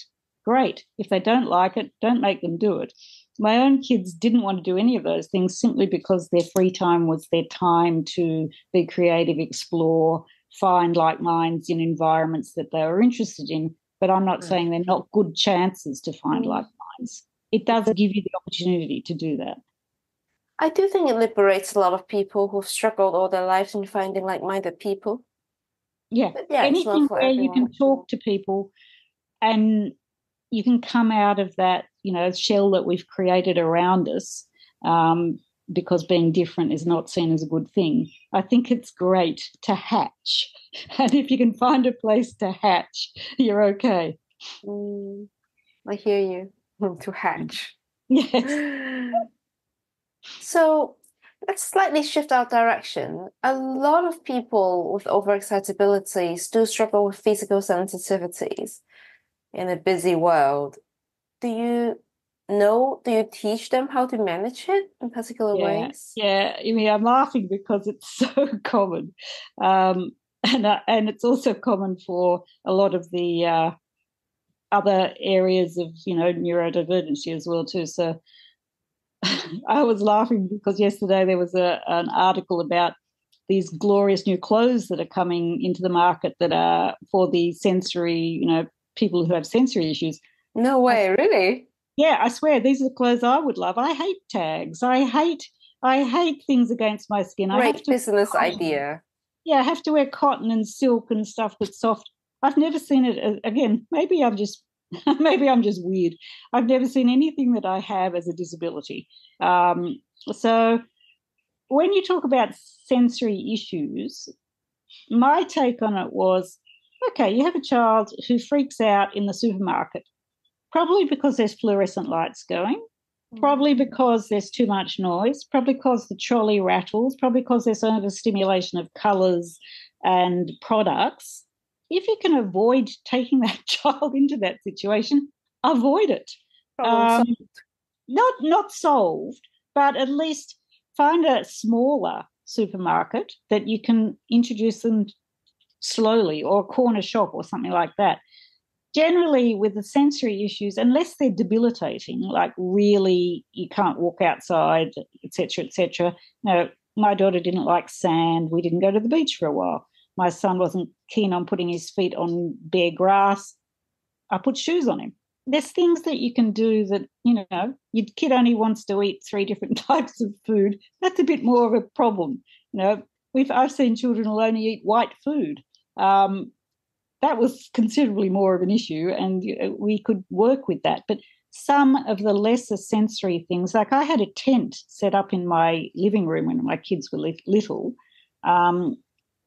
great. If they don't like it, don't make them do it. My own kids didn't want to do any of those things simply because their free time was their time to be creative, explore, find like minds in environments that they were interested in. But I'm not saying they're not good chances to find like minds. It does give you the opportunity to do that. I do think it liberates a lot of people who've struggled all their lives in finding like-minded people. Yeah, anything where you can talk to people and you can come out of that, you know, shell that we've created around us, because being different is not seen as a good thing. I think it's great to hatch. And if you can find a place to hatch, you're okay. I hear you. To hatch. Yes. So let's slightly shift our direction. A lot of people with overexcitabilities do struggle with physical sensitivities in a busy world. Do you teach them how to manage it in particular ways? Yeah, I mean, I'm laughing because it's so common. And it's also common for a lot of the other areas of, you know, neurodivergence as well too. So I was laughing because yesterday there was an article about these glorious new clothes that are coming into the market that are for the sensory, you know, people who have sensory issues. No way, really? Yeah, I swear these are the clothes I would love. I hate tags. I hate things against my skin. Great business idea. Yeah, I have to wear cotton and silk and stuff that's soft. I've never seen it again. Maybe I'm just weird. I've never seen anything that I have as a disability. So when you talk about sensory issues, my take on it was, okay, you have a child who freaks out in the supermarket, probably because there's fluorescent lights going, probably because there's too much noise, probably because the trolley rattles, probably because there's overstimulation of colours and products. If you can avoid taking that child into that situation, avoid it. Not solved, but at least find a smaller supermarket that you can introduce them slowly, or a corner shop or something like that. Generally, with the sensory issues, unless they're debilitating, like really you can't walk outside, etc., etc. No, my daughter didn't like sand. We didn't go to the beach for a while. My son wasn't keen on putting his feet on bare grass. I put shoes on him. There's things that you can do that, you know, your kid only wants to eat 3 different types of food. That's a bit more of a problem. You know, I've seen children will only eat white food. That was considerably more of an issue, and we could work with that. But some of the lesser sensory things, like I had a tent set up in my living room when my kids were little,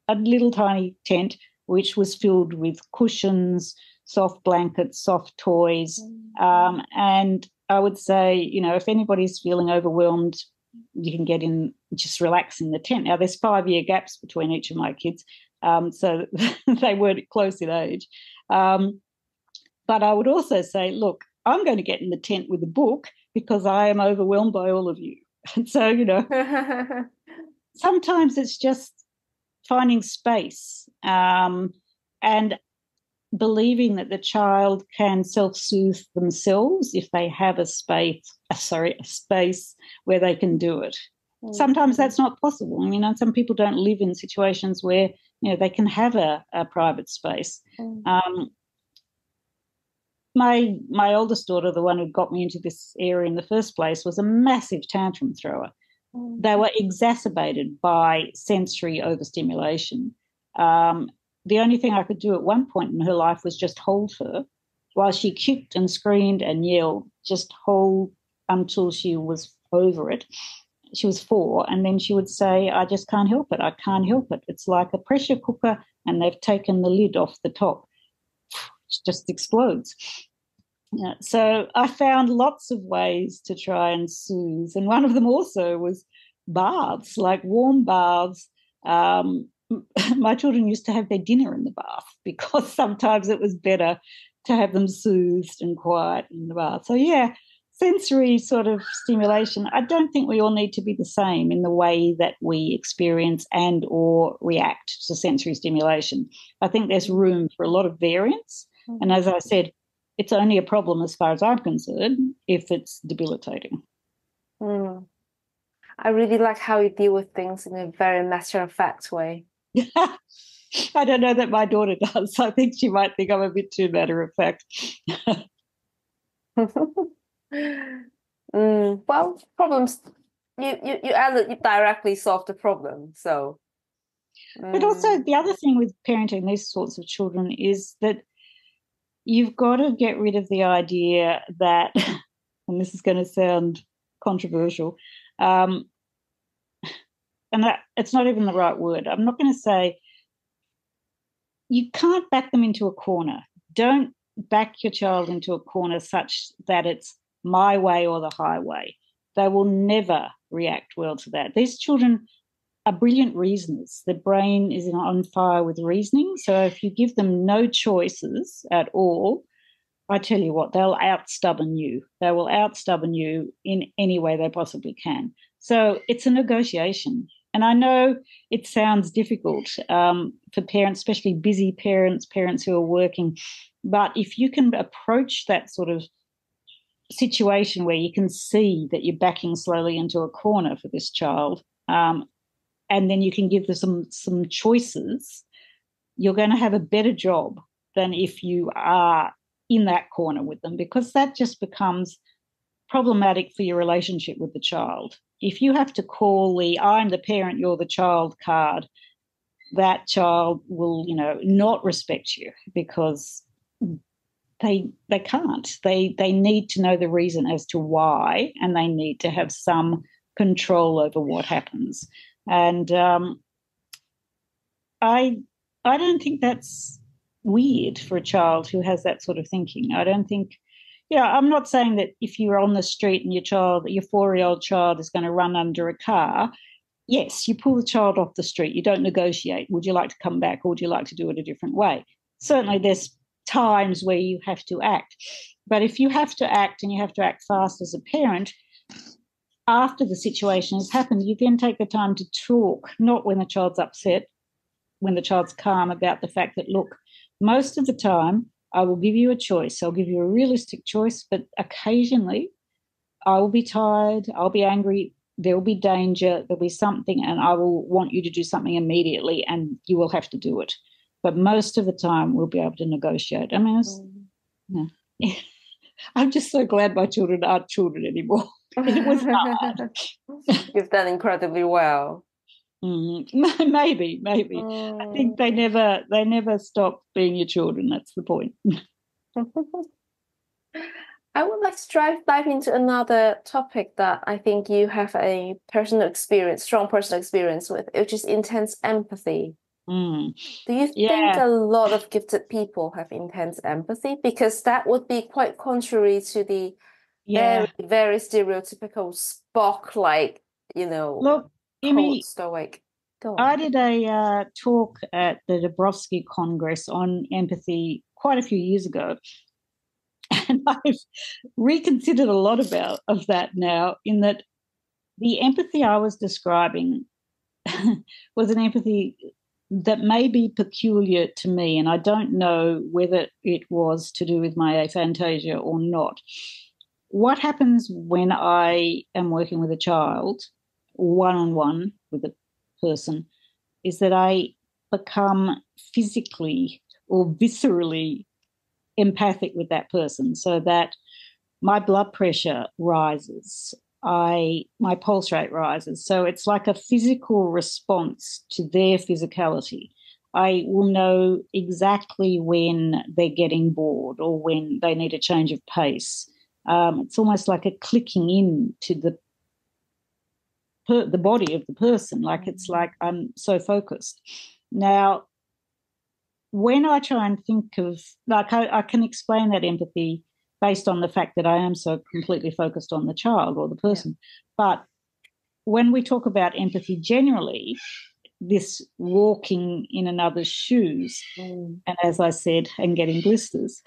a little tiny tent which was filled with cushions, soft blankets, soft toys. And I would say, you know, if anybody's feeling overwhelmed, you can get in, just relax in the tent. Now, there's 5-year gaps between each of my kids, so they weren't close in age. But I would also say, look, I'm going to get in the tent with a book because I am overwhelmed by all of you. And so, you know, sometimes it's just finding space and believing that the child can self-soothe themselves if they have a space where they can do it. Mm. Sometimes that's not possible. I mean, some people don't live in situations where, you know, they can have a private space. Mm. My oldest daughter, the one who got me into this area in the first place, was a massive tantrum thrower. They were exacerbated by sensory overstimulation. The only thing I could do at one point in her life was just hold her while she kicked and screamed and yelled, just hold until she was over it. She was 4, and then she would say, I just can't help it, I can't help it. It's like a pressure cooker and they've taken the lid off the top. It just explodes. Yeah, so I found lots of ways to try and soothe, and one of them also was baths, like warm baths. My children used to have their dinner in the bath because sometimes it was better to have them soothed and quiet in the bath. So, yeah, sensory sort of stimulation. I don't think we all need to be the same in the way that we experience and or react to sensory stimulation. I think there's room for a lot of variance, and as I said, it's only a problem, as far as I'm concerned, if it's debilitating. Mm. I really like how you deal with things in a very matter-of-fact way. I don't know that my daughter does. I think she might think I'm a bit too matter-of-fact. Well, problems, you directly solve the problem, so. But also the other thing with parenting these sorts of children is that you've got to get rid of the idea that, and this is going to sound controversial, and that it's not even the right word. I'm not going to say you can't back them into a corner. Don't back your child into a corner such that it's my way or the highway. They will never react well to that. These children are brilliant reasoners. Their brain is on fire with reasoning. So if you give them no choices at all, I tell you what, they'll out-stubborn you. They will out-stubborn you in any way they possibly can. So it's a negotiation. And I know it sounds difficult for parents, especially busy parents, parents who are working. But if you can approach that sort of situation where you can see that you're backing slowly into a corner for this child, and then you can give them some choices, you're going to have a better job than if you are in that corner with them, because that just becomes problematic for your relationship with the child. If you have to call the I'm the parent, you're the child card, that child will, not respect you because they can't. They need to know the reason as to why, and they need to have some control over what happens. And I don't think that's weird for a child who has that sort of thinking. I don't think, I'm not saying that if you're on the street and your 4-year-old child is going to run under a car, yes, you pull the child off the street. You don't negotiate. Would you like to come back, or would you like to do it a different way? Certainly there's times where you have to act. But if you have to act, and you have to act fast as a parent, after the situation has happened, you then take the time to talk, not when the child's upset, when the child's calm, about the fact that, look, most of the time I will give you a choice. I'll give you a realistic choice, but occasionally I will be tired, I'll be angry, there will be danger, there'll be something, and I will want you to do something immediately, and you will have to do it. But most of the time we'll be able to negotiate. I mean, I'm just so glad my children aren't children anymore. It was hard. You've done incredibly well. Maybe. I think they never stop being your children. That's the point. I would like to dive back into another topic that I think you have a strong personal experience with, which is intense empathy. Do you think a lot of gifted people have intense empathy? Because that would be quite contrary to the very, very stereotypical Spock-like, look, Imi, stoic. I did a talk at the Dabrowski Congress on empathy quite a few years ago, and I've reconsidered a lot of that now, in that the empathy I was describing was an empathy that may be peculiar to me, and I don't know whether it was to do with my aphantasia or not. What happens when I am working with a child one-on-one with a person is that I become physically or viscerally empathic with that person, so that my blood pressure rises, my pulse rate rises. So it's like a physical response to their physicality. I will know exactly when they're getting bored or when they need a change of pace. It's almost like a clicking in to the body of the person. Like, it's like I'm so focused. Now, when I try and think of, like, I can explain that empathy based on the fact that I am so completely focused on the child or the person. Yeah. But when we talk about empathy generally, this walking in another's shoes, and as I said, and getting blisters,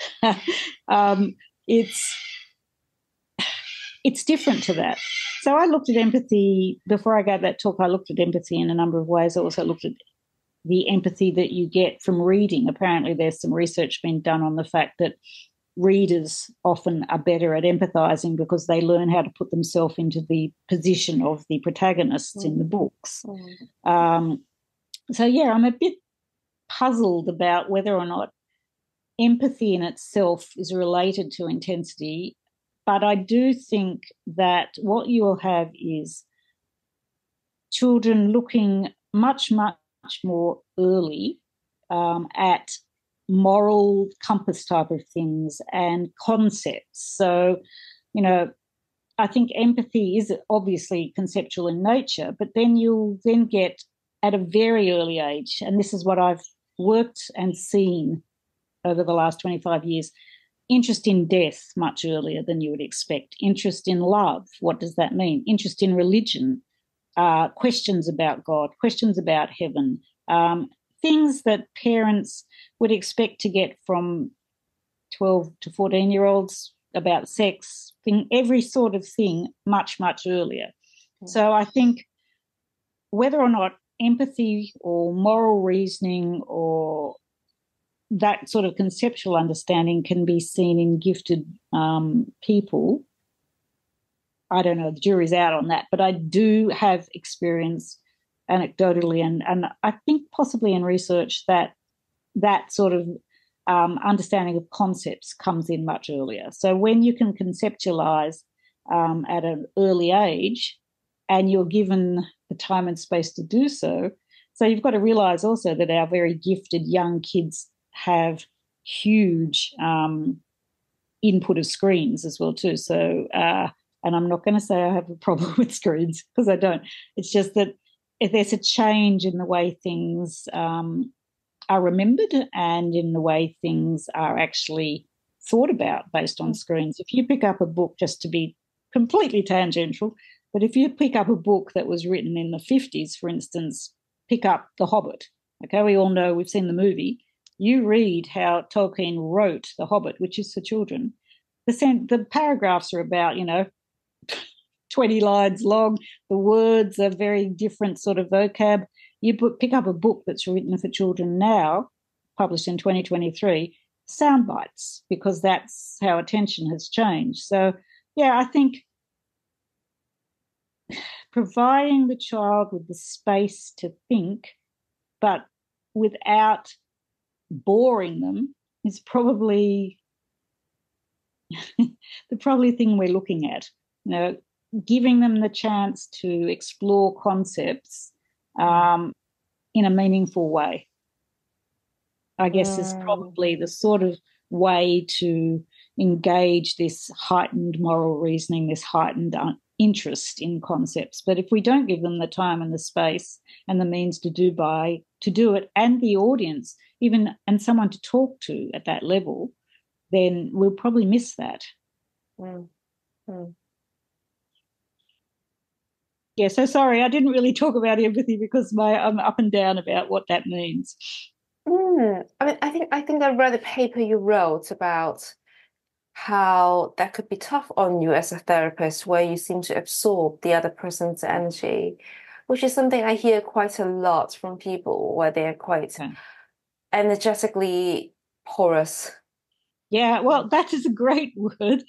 it's different to that. So I looked at empathy, before I gave that talk, I looked at empathy in a number of ways. I also looked at the empathy that you get from reading. Apparently there's some research being done on the fact that readers often are better at empathising because they learn how to put themselves into the position of the protagonists in the books. So, yeah, I'm a bit puzzled about whether or not empathy in itself is related to intensity, but I do think that what you will have is children looking much more early at moral compass type of things and concepts. So, you know, I think empathy is obviously conceptual in nature, but then you'll then get at a very early age, and this is what I've worked and seen over the last 25 years, interest in death much earlier than you would expect, interest in love, what does that mean, interest in religion, questions about God, questions about heaven, things that parents would expect to get from 12 to 14-year-olds about sex, every sort of thing much earlier. Mm-hmm. So I think whether or not empathy or moral reasoning or that sort of conceptual understanding can be seen in gifted people, I don't know, the jury's out on that, but I do have experience anecdotally and I think possibly in research that that sort of understanding of concepts comes in much earlier. So when you can conceptualise at an early age and you're given the time and space to do so, so you've got to realise also that our very gifted young kids have huge input of screens as well too. So, and I'm not going to say I have a problem with screens because I don't. It's just that if there's a change in the way things are remembered and in the way things are actually thought about based on screens. If you pick up a book, just to be completely tangential, but if you pick up a book that was written in the 50s, for instance, pick up The Hobbit. Okay, we all know, we've seen the movie. You read how Tolkien wrote The Hobbit, which is for children. The paragraphs are about, you know, 20 lines long. The words are very different sort of vocab. You pick up a book that's written for children now, published in 2023, sound bites, because that's how attention has changed. So, yeah, I think providing the child with the space to think, but without boring them, is probably the thing we're looking at. You know, giving them the chance to explore concepts in a meaningful way, I guess, is probably the sort of way to engage this heightened moral reasoning, this heightened interest in concepts. But if we don't give them the time and the space and the means to do it, and the audience even and someone to talk to at that level, then we'll probably miss that. Yeah, so sorry, I didn't really talk about empathy because I'm up and down about what that means. I mean, I think I read the paper you wrote about how that could be tough on you as a therapist, where you seem to absorb the other person's energy, which is something I hear quite a lot from people, where they're quite energetically porous. Yeah, well, that is a great word.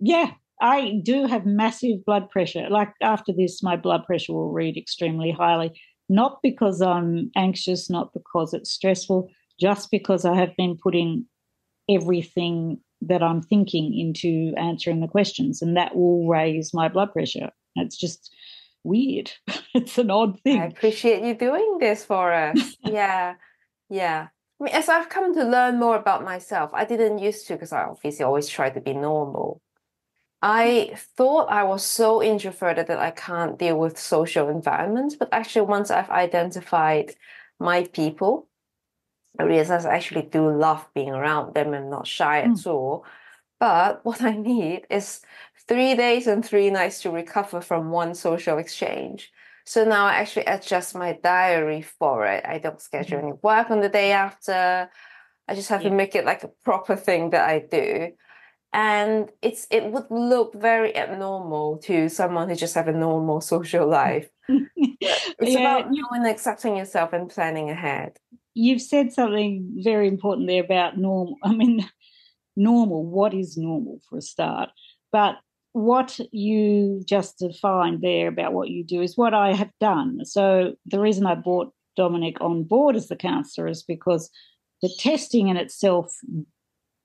Yeah. I do have massive blood pressure. Like after this, my blood pressure will read extremely highly, not because I'm anxious, not because it's stressful, just because I have been putting everything that I'm thinking into answering the questions, and that will raise my blood pressure. It's just weird. It's an odd thing. I appreciate you doing this for us. Yeah. I mean, as I've come to learn more about myself, I didn't used to, because I obviously always try to be normal. I thought I was so introverted that I can't deal with social environments, but actually once I've identified my people, I realized I actually do love being around them. I'm not shy at all. But what I need is 3 days and 3 nights to recover from one social exchange. So now I actually adjust my diary for it. I don't schedule any work on the day after. I just have to make it like a proper thing that I do. And it would look very abnormal to someone who just have a normal social life. About knowing, accepting yourself and planning ahead. You've said something very important there about normal. I mean, normal, what is normal for a start. But what you just defined there about what you do is what I have done. So the reason I brought Dominic on board as the counsellor is because the testing in itself,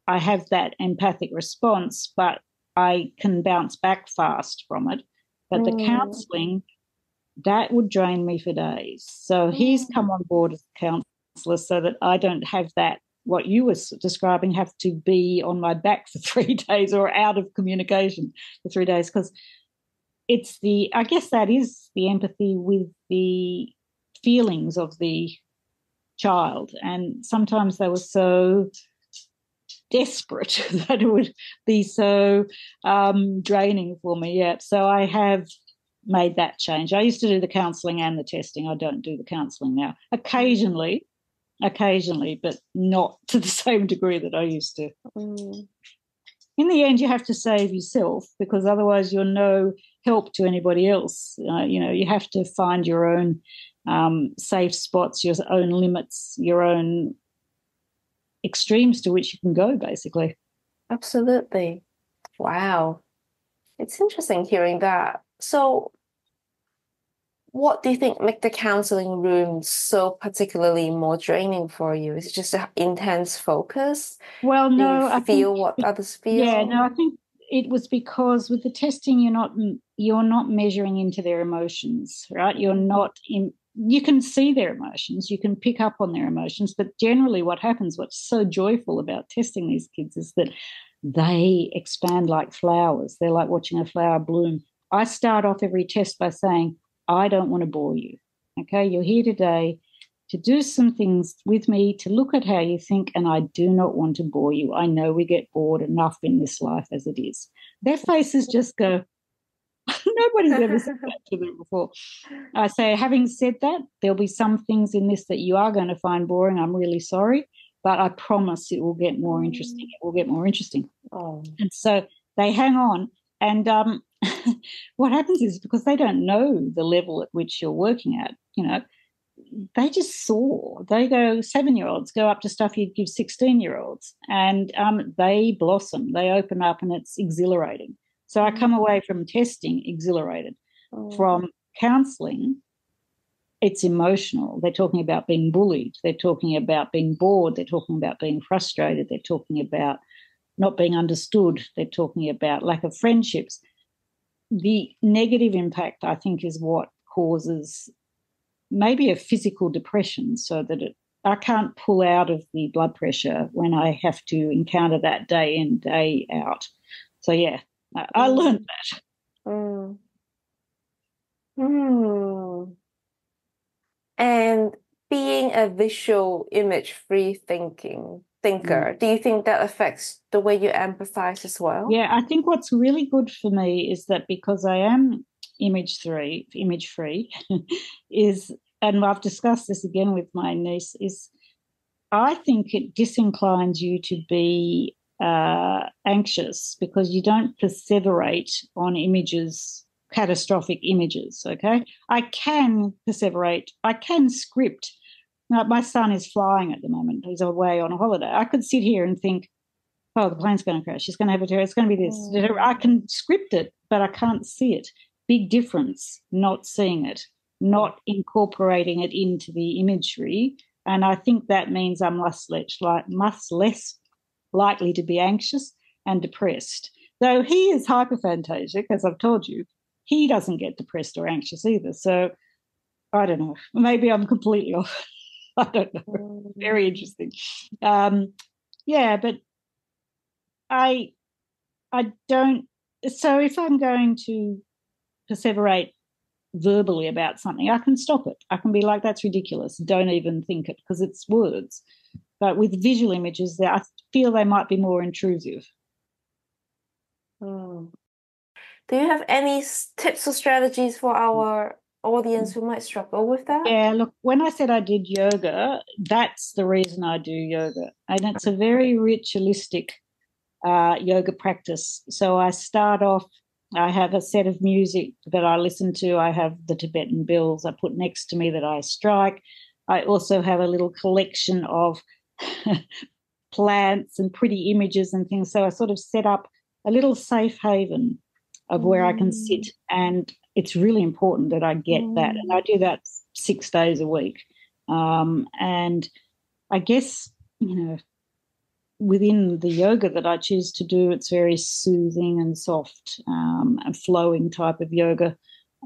I have that empathic response, but I can bounce back fast from it. But the counselling, that would drain me for days. So he's come on board as counsellor so that I don't have that, what you were describing, have to be on my back for 3 days or out of communication for 3 days, because it's the, I guess that is the empathy with the feelings of the child. And sometimes they were so desperate that it would be so draining for me. Yeah, so I have made that change. I used to do the counselling and the testing. I don't do the counselling now. Occasionally, but not to the same degree that I used to. In the end, you have to save yourself, because otherwise you're no help to anybody else. You have to find your own safe spots, your own limits, your own extremes to which you can go, basically. Absolutely. Wow. It's interesting hearing that. So what do you think make the counselling room so particularly more draining for you? Is it just an intense focus? Well, no. Do you feel what others feel? Yeah, no, I think it was because with the testing, you're not measuring into their emotions, right? You can see their emotions, you can pick up on their emotions, but generally what happens, what's so joyful about testing these kids is that they expand like flowers. They're like watching a flower bloom. I start off every test by saying, I don't want to bore you, okay? You're here today to do some things with me, to look at how you think, and I do not want to bore you. I know we get bored enough in this life as it is. Their faces just go, nobody's ever said that to them before. I say, having said that, there'll be some things in this that you are going to find boring. I'm really sorry, but I promise it will get more interesting. It will get more interesting. Oh. And so they hang on, and what happens is, because they don't know the level at which you're working at, they just soar. They go, 7-year-olds go up to stuff you'd give 16-year-olds, and they blossom, they open up, and it's exhilarating. So I come away from testing exhilarated. From counselling, it's emotional. They're talking about being bullied. They're talking about being bored. They're talking about being frustrated. They're talking about not being understood. They're talking about lack of friendships. The negative impact, I think, is what causes maybe a physical depression, so that I can't pull out of the blood pressure when I have to encounter that day in, day out. So, yeah, I learned that. And being a visual image-free thinker, do you think that affects the way you empathize as well? Yeah, I think what's really good for me is that because I am image free is, and I've discussed this again with my niece, is I think it disinclines you to be anxious, because you don't perseverate on images, catastrophic images, okay? I can perseverate. I can script. Now, my son is flying at the moment. He's away on a holiday. I could sit here and think, oh, the plane's going to crash. She's going to have a terror. It's going to be this. I can script it, but I can't see it. Big difference, not seeing it, not incorporating it into the imagery. And I think that means I'm much less likely to be anxious and depressed. Though he is hyperphantasia, as I've told you, he doesn't get depressed or anxious either. So I don't know. Maybe I'm completely off. I don't know. Very interesting. But I don't. So if I'm going to perseverate verbally about something, I can stop it. I can be like, that's ridiculous. Don't even think it, because it's words. But with visual images, I feel they might be more intrusive. Do you have any tips or strategies for our audience who might struggle with that? Yeah, look, when I said I did yoga, that's the reason I do yoga. And it's a very ritualistic yoga practice. So I start off, I have a set of music that I listen to. I have the Tibetan bells I put next to me that I strike. I also have a little collection of plants and pretty images and things. So I sort of set up a little safe haven of where I can sit, and it's really important that I get that. And I do that 6 days a week. And I guess, you know, within the yoga that I choose to do, it's very soothing and soft and flowing type of yoga.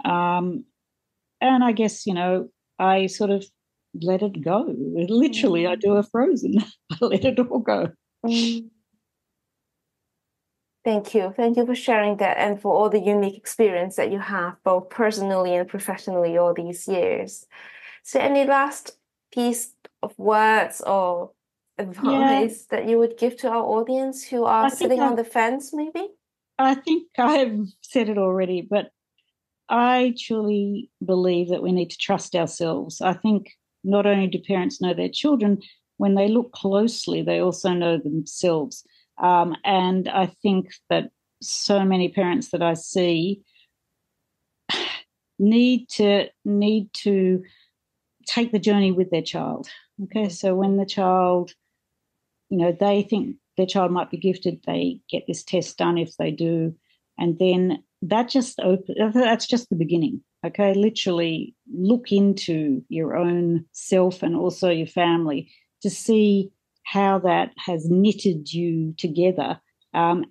And I guess, you know, I sort of let it go. Literally, I do a Frozen. I let it all go. Thank you. Thank you for sharing that and for all the unique experience that you have, both personally and professionally, all these years. So any last piece of words or advice that you would give to our audience who are sitting on the fence maybe? I think I've said it already, but I truly believe that we need to trust ourselves. I think not only do parents know their children, when they look closely, they also know themselves. And I think that so many parents that I see need to take the journey with their child. Okay, so when the child, you know, they think their child might be gifted, they get this test done if they do, and then that's just the beginning. Okay, literally look into your own self and also your family to see how that has knitted you together,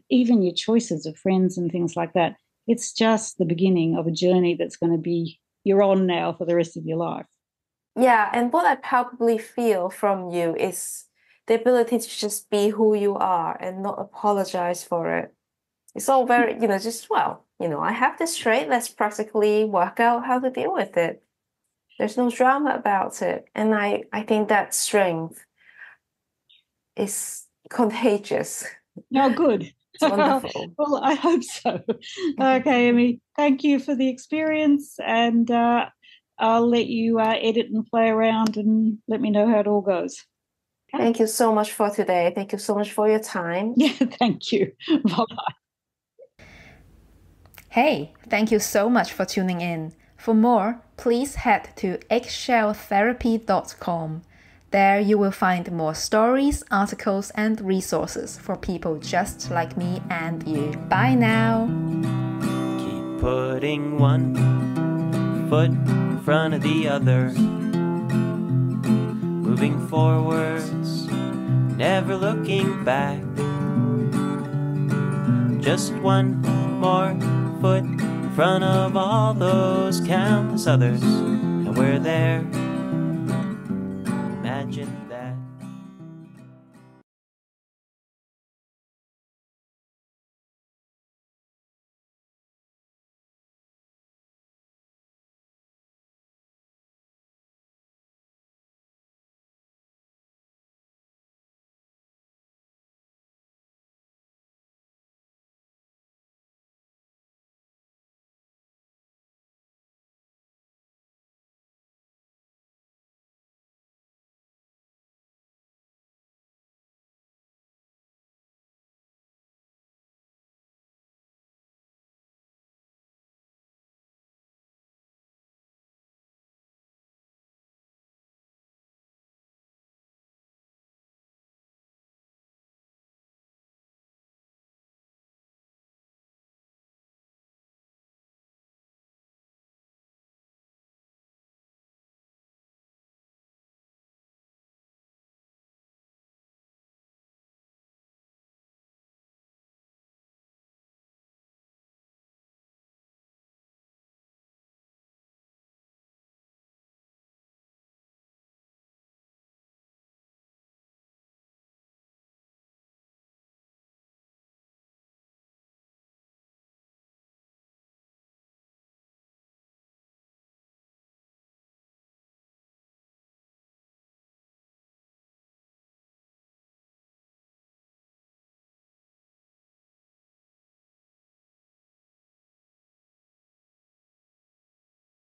even your choices of friends and things like that. It's just the beginning of a journey that's going to be you're on now for the rest of your life. Yeah, and what I palpably feel from you is the ability to just be who you are and not apologize for it. It's all very, you know, just, well, you know, I have this trait, let's practically work out how to deal with it. There's no drama about it. And I think that strength is contagious. No, good. It's wonderful. Well, I hope so. Okay, Imi, thank you for the experience, and I'll let you edit and play around and let me know how it all goes. Okay. Thank you so much for today. Thank you so much for your time. Yeah, thank you. Bye-bye. Hey, thank you so much for tuning in. For more, please head to eggshelltherapy.com. There you will find more stories, articles, and resources for people just like me and you. Bye now. Keep putting one foot in front of the other, moving forwards, never looking back, just one more foot in front of all those countless others, and we're there, imagine that.